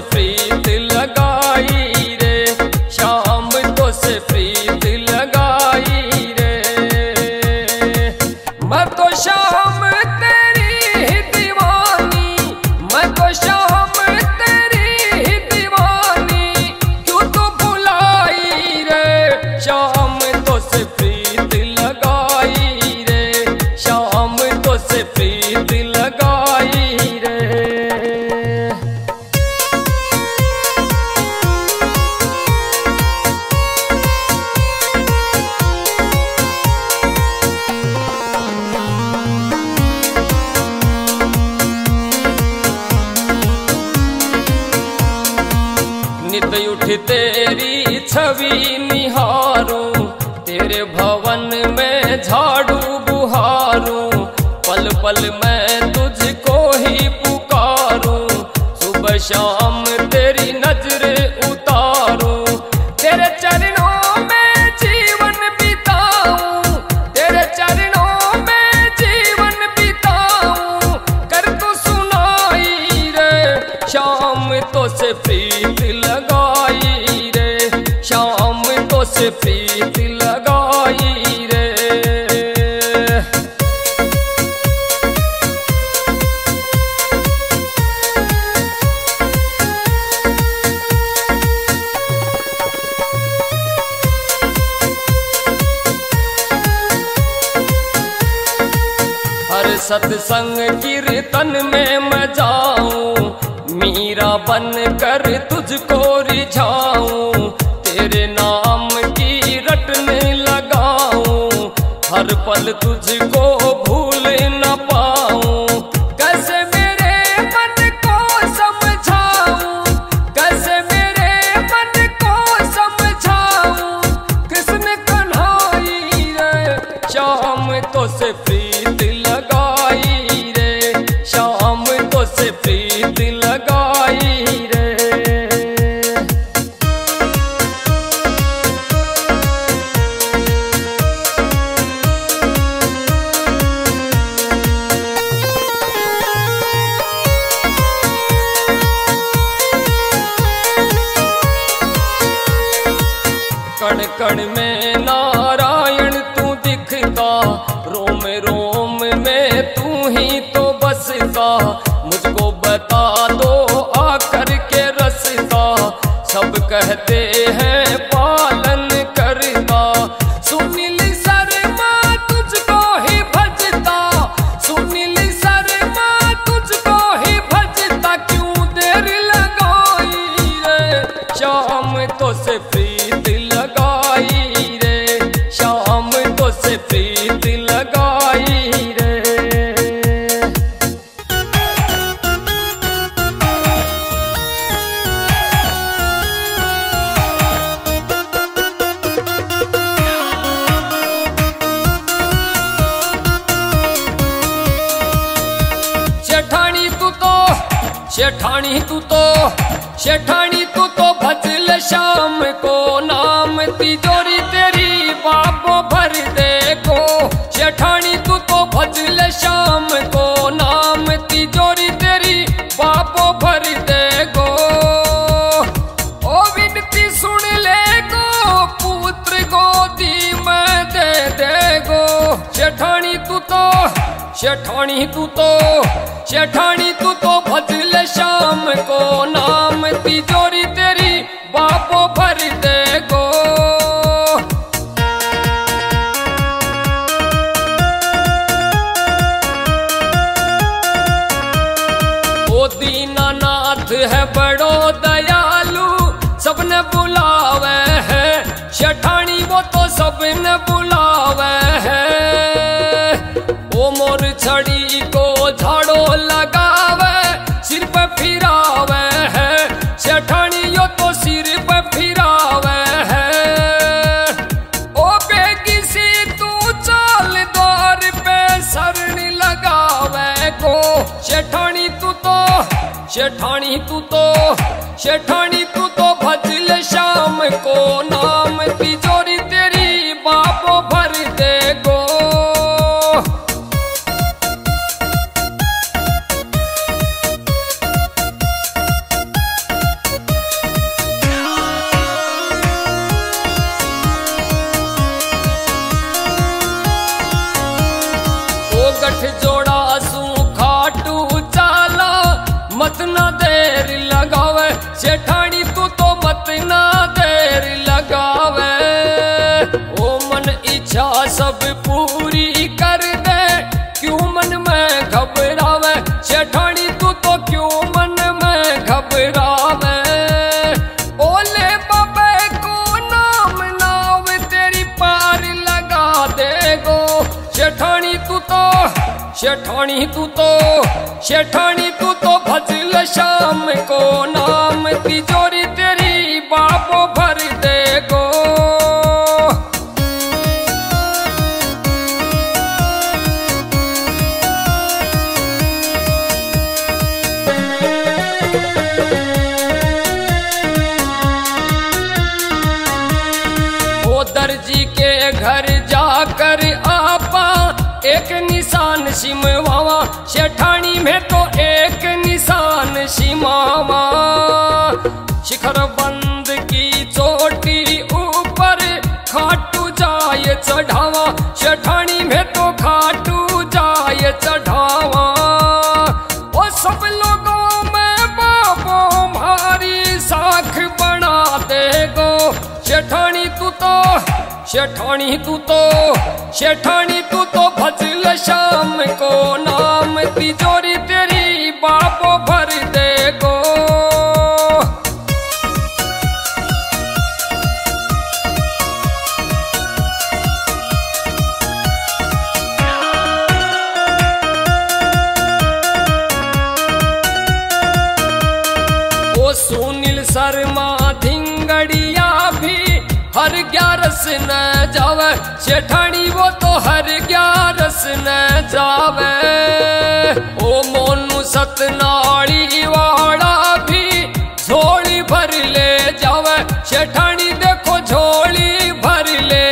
से प्रीत लगाई रे, श्याम को से प्रीत लगाई रे। मैं तो श्याम तेरी ही दीवानी, मैं तो श्याम तेरी ही दीवानी, क्यों तो भुलाई रे। श्याम तो से प्रीत लगाई रे, श्याम तो से प्रीत लगाई रे। नित उठ तेरी छवि निहारूं, तेरे भवन में झाड़ू बुहारूं, पल पल मैं तुझको ही पुकारूं, सुबह शाम तेरी नजर उतारूं, तेरे चरणों में जीवन बिताऊं, तेरे चरणों में जीवन बिताऊं, कर तू सुनाई रे। शाम तो से प्रीत लगाई रे, शाम तो से प्रीत लगाई रे। हर सत्संग कीर्तन में मैं जाऊं, मीरा बन कर तुझको रिझाऊं, तेरे नाम की रटन लगाऊं, हर पल तुझको भूल न पाऊं, कैसे मेरे मन को समझाऊं, कैसे मेरे मन को समझाऊं, किसने कन्हई रे। श्याम तो से प्रीत लगाई रे, श्याम तो से प्रीत लगाई रे। कण कण में नारायण तू दिखता, रोम रोम में तू ही तो बसता, मुझको बता दो आकर के रसता, सब कहते हैं पालन करता, सुनील शर्मा तुझको ही भजता, सुनील शर्मा तुझको ही भजता, क्यों देर लगाई रे। श्याम तो से प्रीत लगाई रे, श्याम तो से प्रीत लगाई रे। शेठानी तू तो, शेठानी तू तो, शेठानी तू तो भजल श्याम को, नाम तिजोरी तेरी बाबो भर दे को। शेठानी तू तो भजल श्याम को, नाम तिजोरी तेरी बाबो भर दे गो। ओ विनती सुन ले गो, पुत्र गोदी में दे दे गो। शेठानी तू तो, शेठानी तू तो, शेठानी तू तो भजल श्याम को, नाम तिजोरी तेरी बापो भर दे गो। ओ दीनानाथ है बड़ो दयालु, सबने बुलावे है। शेठानी वो तो सबने बुलावे है। ओ मोर छड़ी को झाड़ो लगावे, सिर पे फिरावे है। शेठानी यो तो सिर पे फिरावे है। ओ बेगिसी तू चाल द्वार पे शरण लगावे को। शेठानी तू तो, शेठानी तू तो, शेठानी तू तो भजल श्याम को, नाम तिजोरी तेरी बापो भर दे गो। सब पूरी कर दे, क्यों मन में घबरावे सेठानी तू तो, क्यों मन में घबरावे। ओले बाबे को नाम नाव तेरी पार लगा देगो सेठानी तू तो, सेठानी तू तो, सेठानी तू तो। भजल शाम को नाम तिजोरी तेरी बाबो भर देगो। दर्जी के घर जाकर आपा एक निशान सिमवावा, सेठानी में तो एक निशान सिमावा। शिखर बंद की चोटी ऊपर खाटू जाए चढ़ावा, सेठानी में तो खाटू जाए चढ़ावा। और सब लोगों में बाबो हमारी साख बना देगो सेठानी तू तो, सेठानी तू तो, सेठानी तू तो। भजल शाम को नाम तिजोरी तेरी बाबो भर देगो। वो सुनील शर्मा धिंगड़िया भी हर ग्यारस न जावे सेठानी, वो तो हर ग्यारस न जावे। ओ मोनू सतनाली वाड़ा भी झोली भर ले जावे सेठानी, देखो झोली भर ले।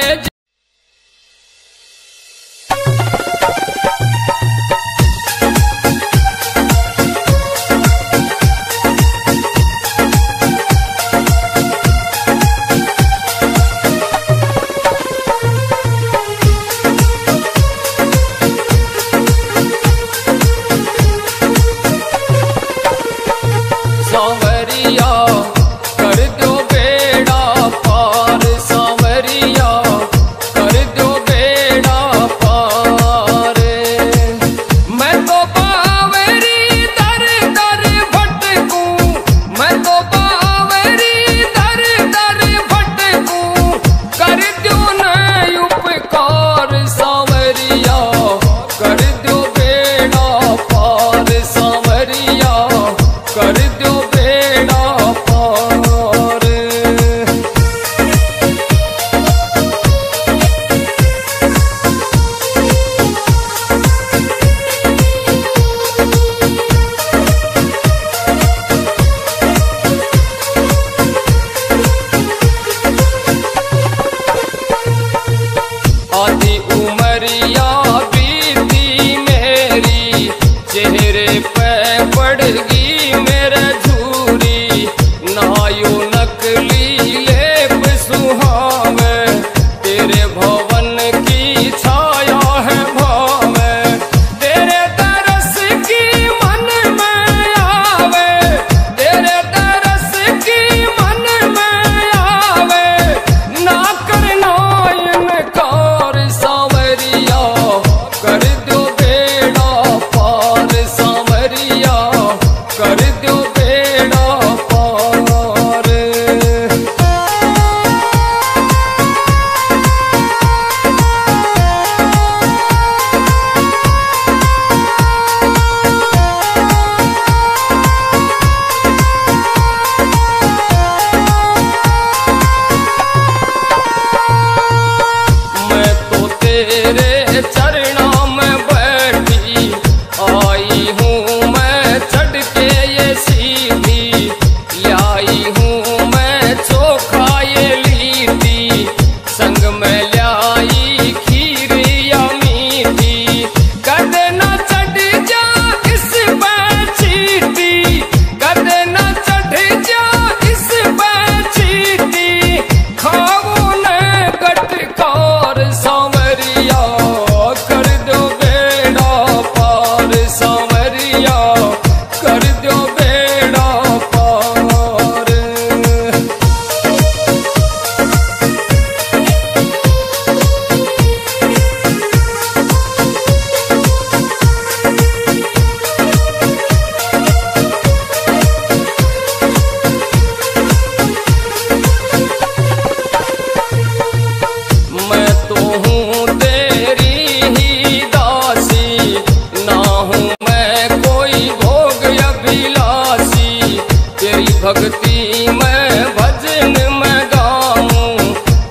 भक्ति में भजन में गाऊं,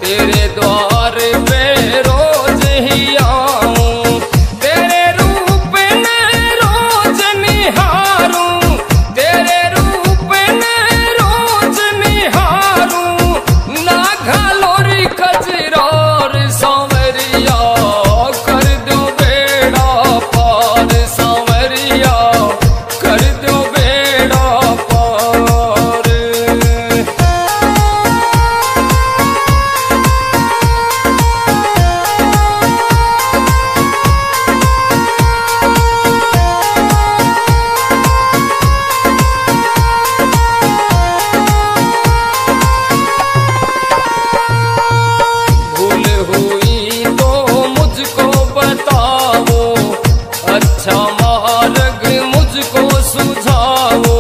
तेरे द्वार पे रोज ही आऊं, तेरे रूप ने रोज निहारूं, तेरे रूप ने रोज निहारूं, ना घलोरी खजरार सांवरिया, कर दो बेड़ा पार सांवरिया, कर दो बेड़ा पार। भूल हुई तो मुझको बताओ, अच्छा मार्ग मुझको सुझाओ,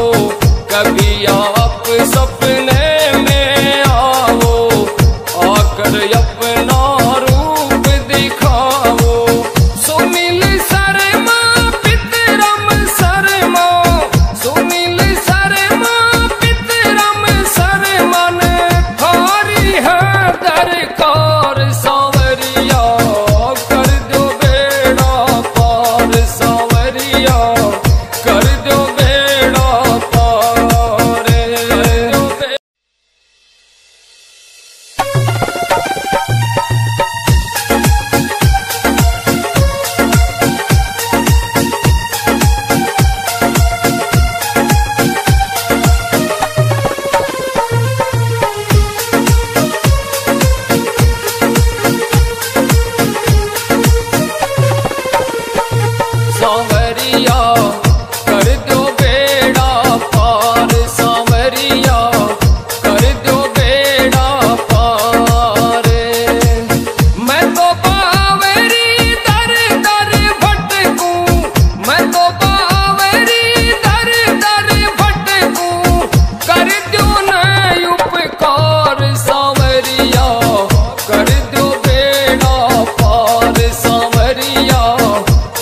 कभी आप सपने में आओ, आकर अपना रूप दिखाओ। सुनील शर्मा पितरम शर्मा, सुनील शर्मा पितरम शर्मा ने थारी है दरकार सांवरिया, कर दो बेड़ा पार सांवरिया, कर दो बेड़ा पार। सांवरिया कर दो बेड़ा पार सांवरिया, कर दो बेड़ा पार। मैं तो बावरी दर दर भटकूं, मैं तो बावरी दर दर भटकूं, कर दो नए उपकार सांवरिया, कर दो बेड़ा पार सांवरिया,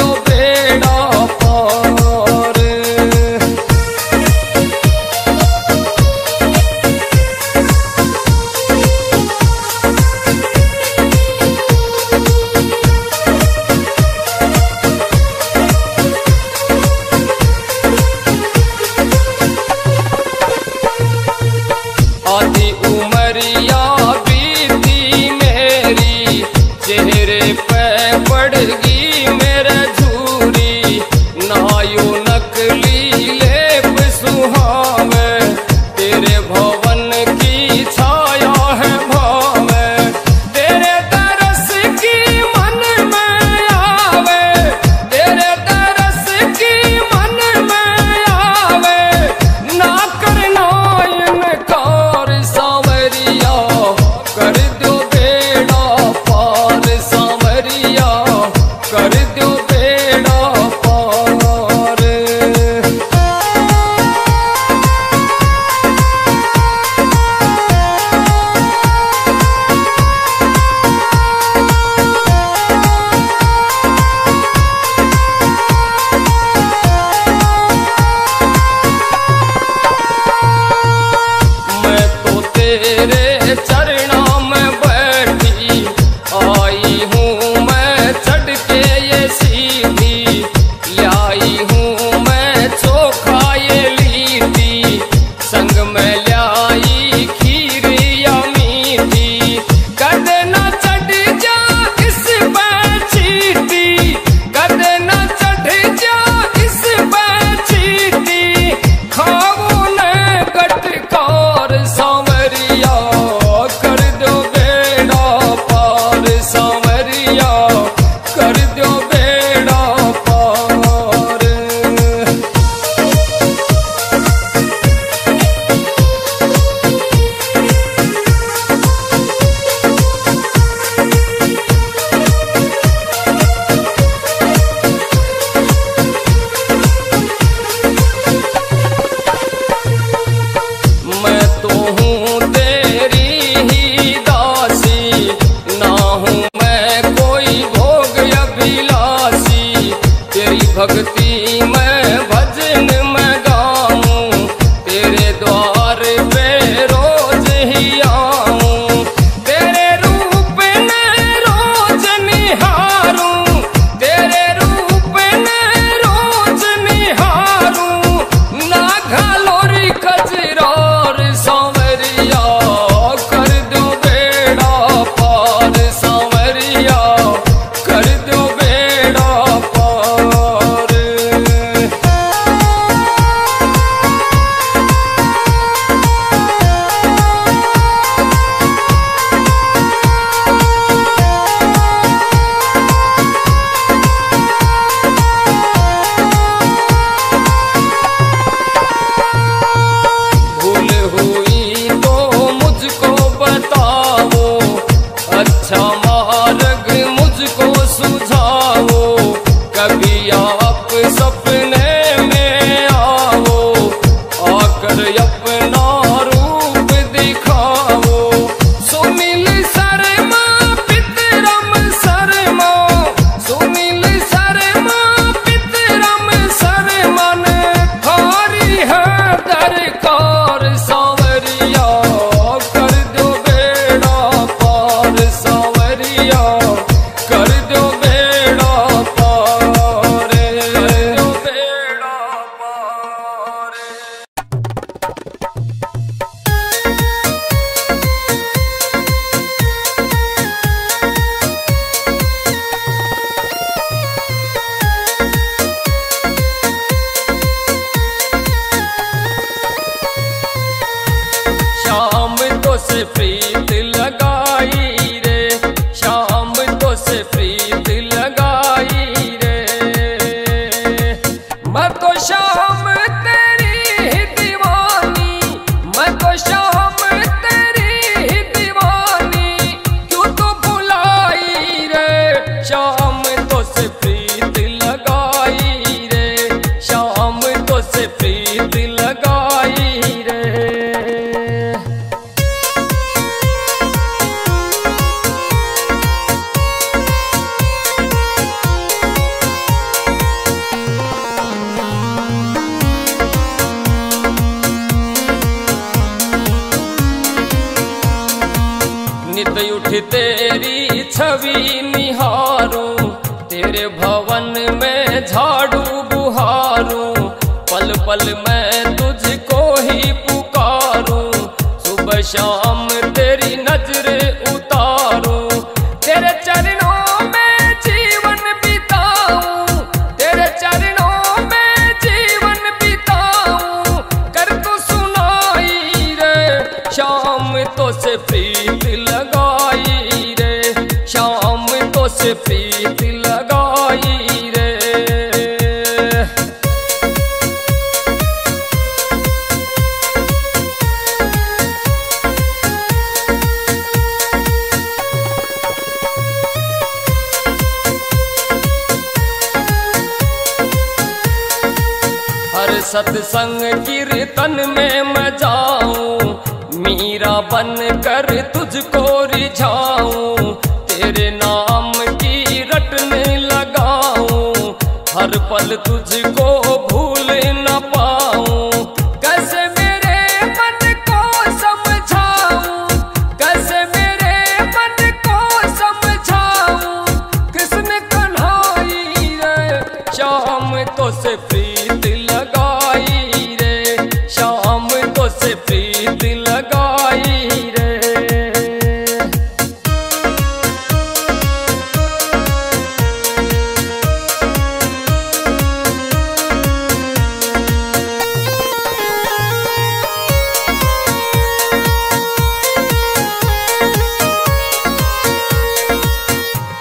कर दो बेड़ा पार। आधी उमरिया बीती मेरी, चेहरे पे पड़ गई मेरे झूरी, नहायो नकली लेप सुहावे, तेरे भवन की छाया है भावे, तेरे तरस की मन में आवे, तेरे तरस की मन में आवे, ना करना इनकार सांवरिया, कर दो बेड़ा पार सांवरिया, कर दो बेड़ा पार। मैं तो तेरे चरणों में बैठी आई हूँ, मैं चढ़ के ये सीधी लाई हूँ, मैं चोखा ये लीधी, संग में लाई खीर या मीठी, कद न चढ़ जा इस बैचीती, कद न चढ़ जा इस बैचीती, खाओ न कटकार सांवरिया, कर दो बेड़ा पार सांवरिया, कर दो बेड़ा पार। मैं तो हूँ तेरी ही दासी, ना हूँ मैं कोई भोग अभिलाषी, तेरी भक्ति में भजन में गाऊं, तेरे द्वार मैं तो शाम तेरी ही दीवानी, मैं तो शाम तेरी ही दीवानी, क्यों तो बुलाई रे शाम तो से प्रीत लगाई रे, शाम तो से प्रीत लगाई रे। नित उठ तेरी छवि निहारूं, तेरे भवन में झाड़ू बुहारूं, पल पल मैं तुझको ही पुकारूं, सुबह शाम तेरी नजर उतारूं, तेरे चरणों में जीवन बिताऊं, तेरे चरणों में जीवन बिताऊं, कर तू सुनाई रे शाम तो से प्रीत लगाई रे, शाम तो से प्रीत लगाई रे। हर सत्संग कीर्तन में मैं जाऊं, मीरा बन कर तुझको रिझाऊं, तेरे नाम की रटन लगाऊं, हर पल तुझको भूल न पाऊं, कैसे मेरे मन को समझाऊं, कैसे मेरे मन को समझाऊं, कृष्ण कन्हैया रे शाम तो से प्रीत लगाई रे, शाम तो से प्रीत लगाई रे।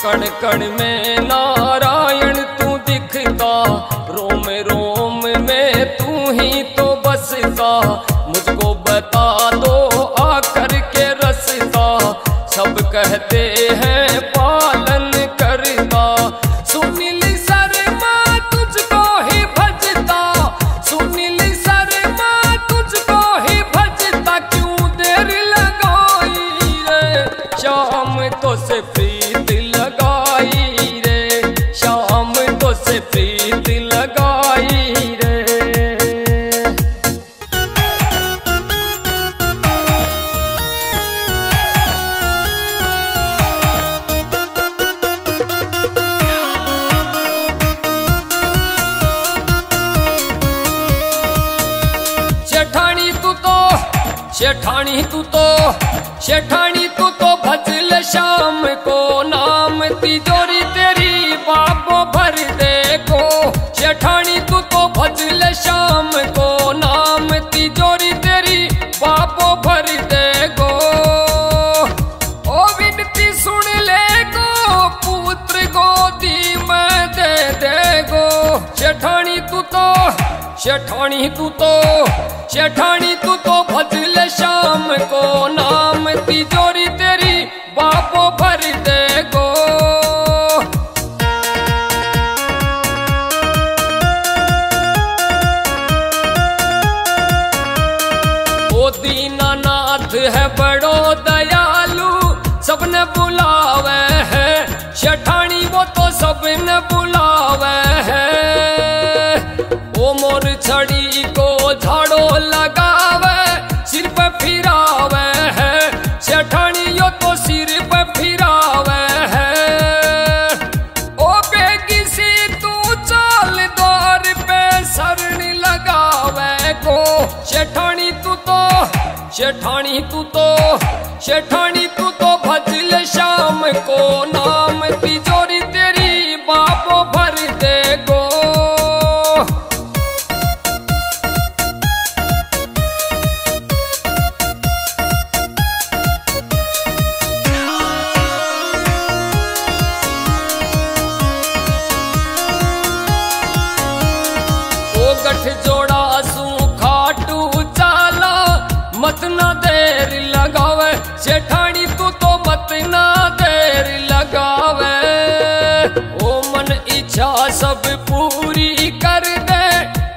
कण कण में नारायण तू दिखता, रोम रोम में तू ही तो बसता, मुझको बता दो आकर के रसता, सब कहते हैं पालन करता, सुनील शर्मा तुझको ही भजता, सुनील शर्मा तुझको ही भजता, क्यों देर लगाई रे शाम तो से प्रीत लगाई रे, शाम तो से प्रीत लगाई रे। शेठानी तू तो, शेठानी तू तो, शेठानी तू तो भजल शाम को, नाम तिजोरी तेरी बाबो भर देखो, शेठानी तू तो भजल शाम को, नाम तिजोरी तेरी बाबो भर देखो, ओ विनती सुन ले गो पुत्र गोदी मैं दे देगो, शेठानी तू तो, शेठानी तू तो, शेठानी तू तो भजल शाम को, नाम तिजोरी तेरी बापो भर देगो। ओ दीनानाथ है बड़ो दयालु, सबने बुलावे है शेठानी वो तो सबने बुलावे है, ओ मोर छड़ी को झाड़ो लगावे, सिर पे फिरावे है शेठानी यो तो सिर पे फिरावे है, ओ बेगिसी तू चाल द्वार पे शरण लगावे को, शेठानी तू तो, शेठानी तू तो, शेठानी तू तो भजल शाम को, नाम तिजोरी तेरी बापो भर देगो। गठ जोड़ा असू खाटू चाला, मत ना देर लगावे सेठानी तू तो मत ना देर लगावे। ओ मन इच्छा सब पूरी कर दे,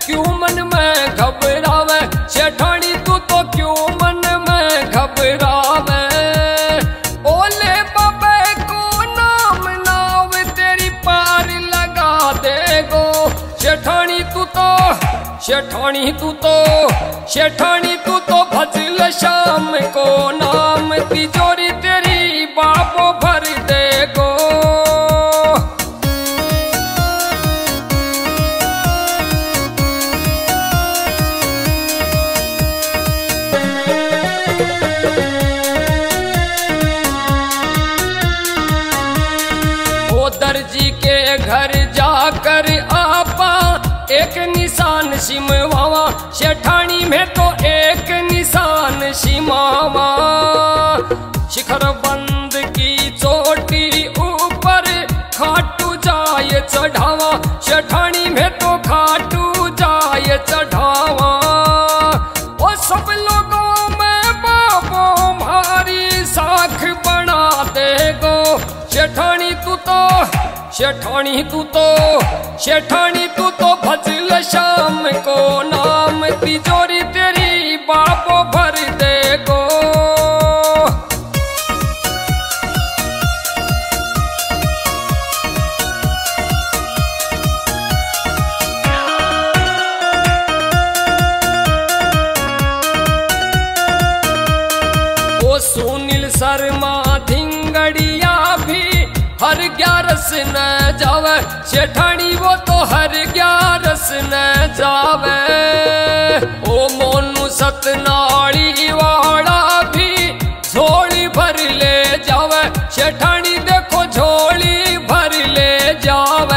क्यों मन में घबरावे सेठानी तू तो क्यों मन में घबरावे। ओले बाबे को नाम नाव तेरी पार लगा देगो सेठानी तू तो सेठानी तू तो सेठानी तू तो भजल शाम को नाम तिजोरी तेरी बाबो भर देगो। दर्जी के घर जाकर आपा एक निशान सिमवावा सेठानी में तो एक निशान सिमावा। शिखर बंद की चोटी ऊपर खाटू जाय चढ़ावा सेठानी में तो खाटू जाय चढ़ावा। ओ सब लोगों में बाबो हमारी साख बना देगो सेठानी तू तो सेठानी तू तो सेठानी तू तो भजल शाम को नाम तिजोरी तेरी बाबो भर देगो। वो सुनील शर्मा धिंगड़िया भी हर ग्यारस न जावे सेठानी वो तो हर ग्यारस न जावे। ओ मोनू सतना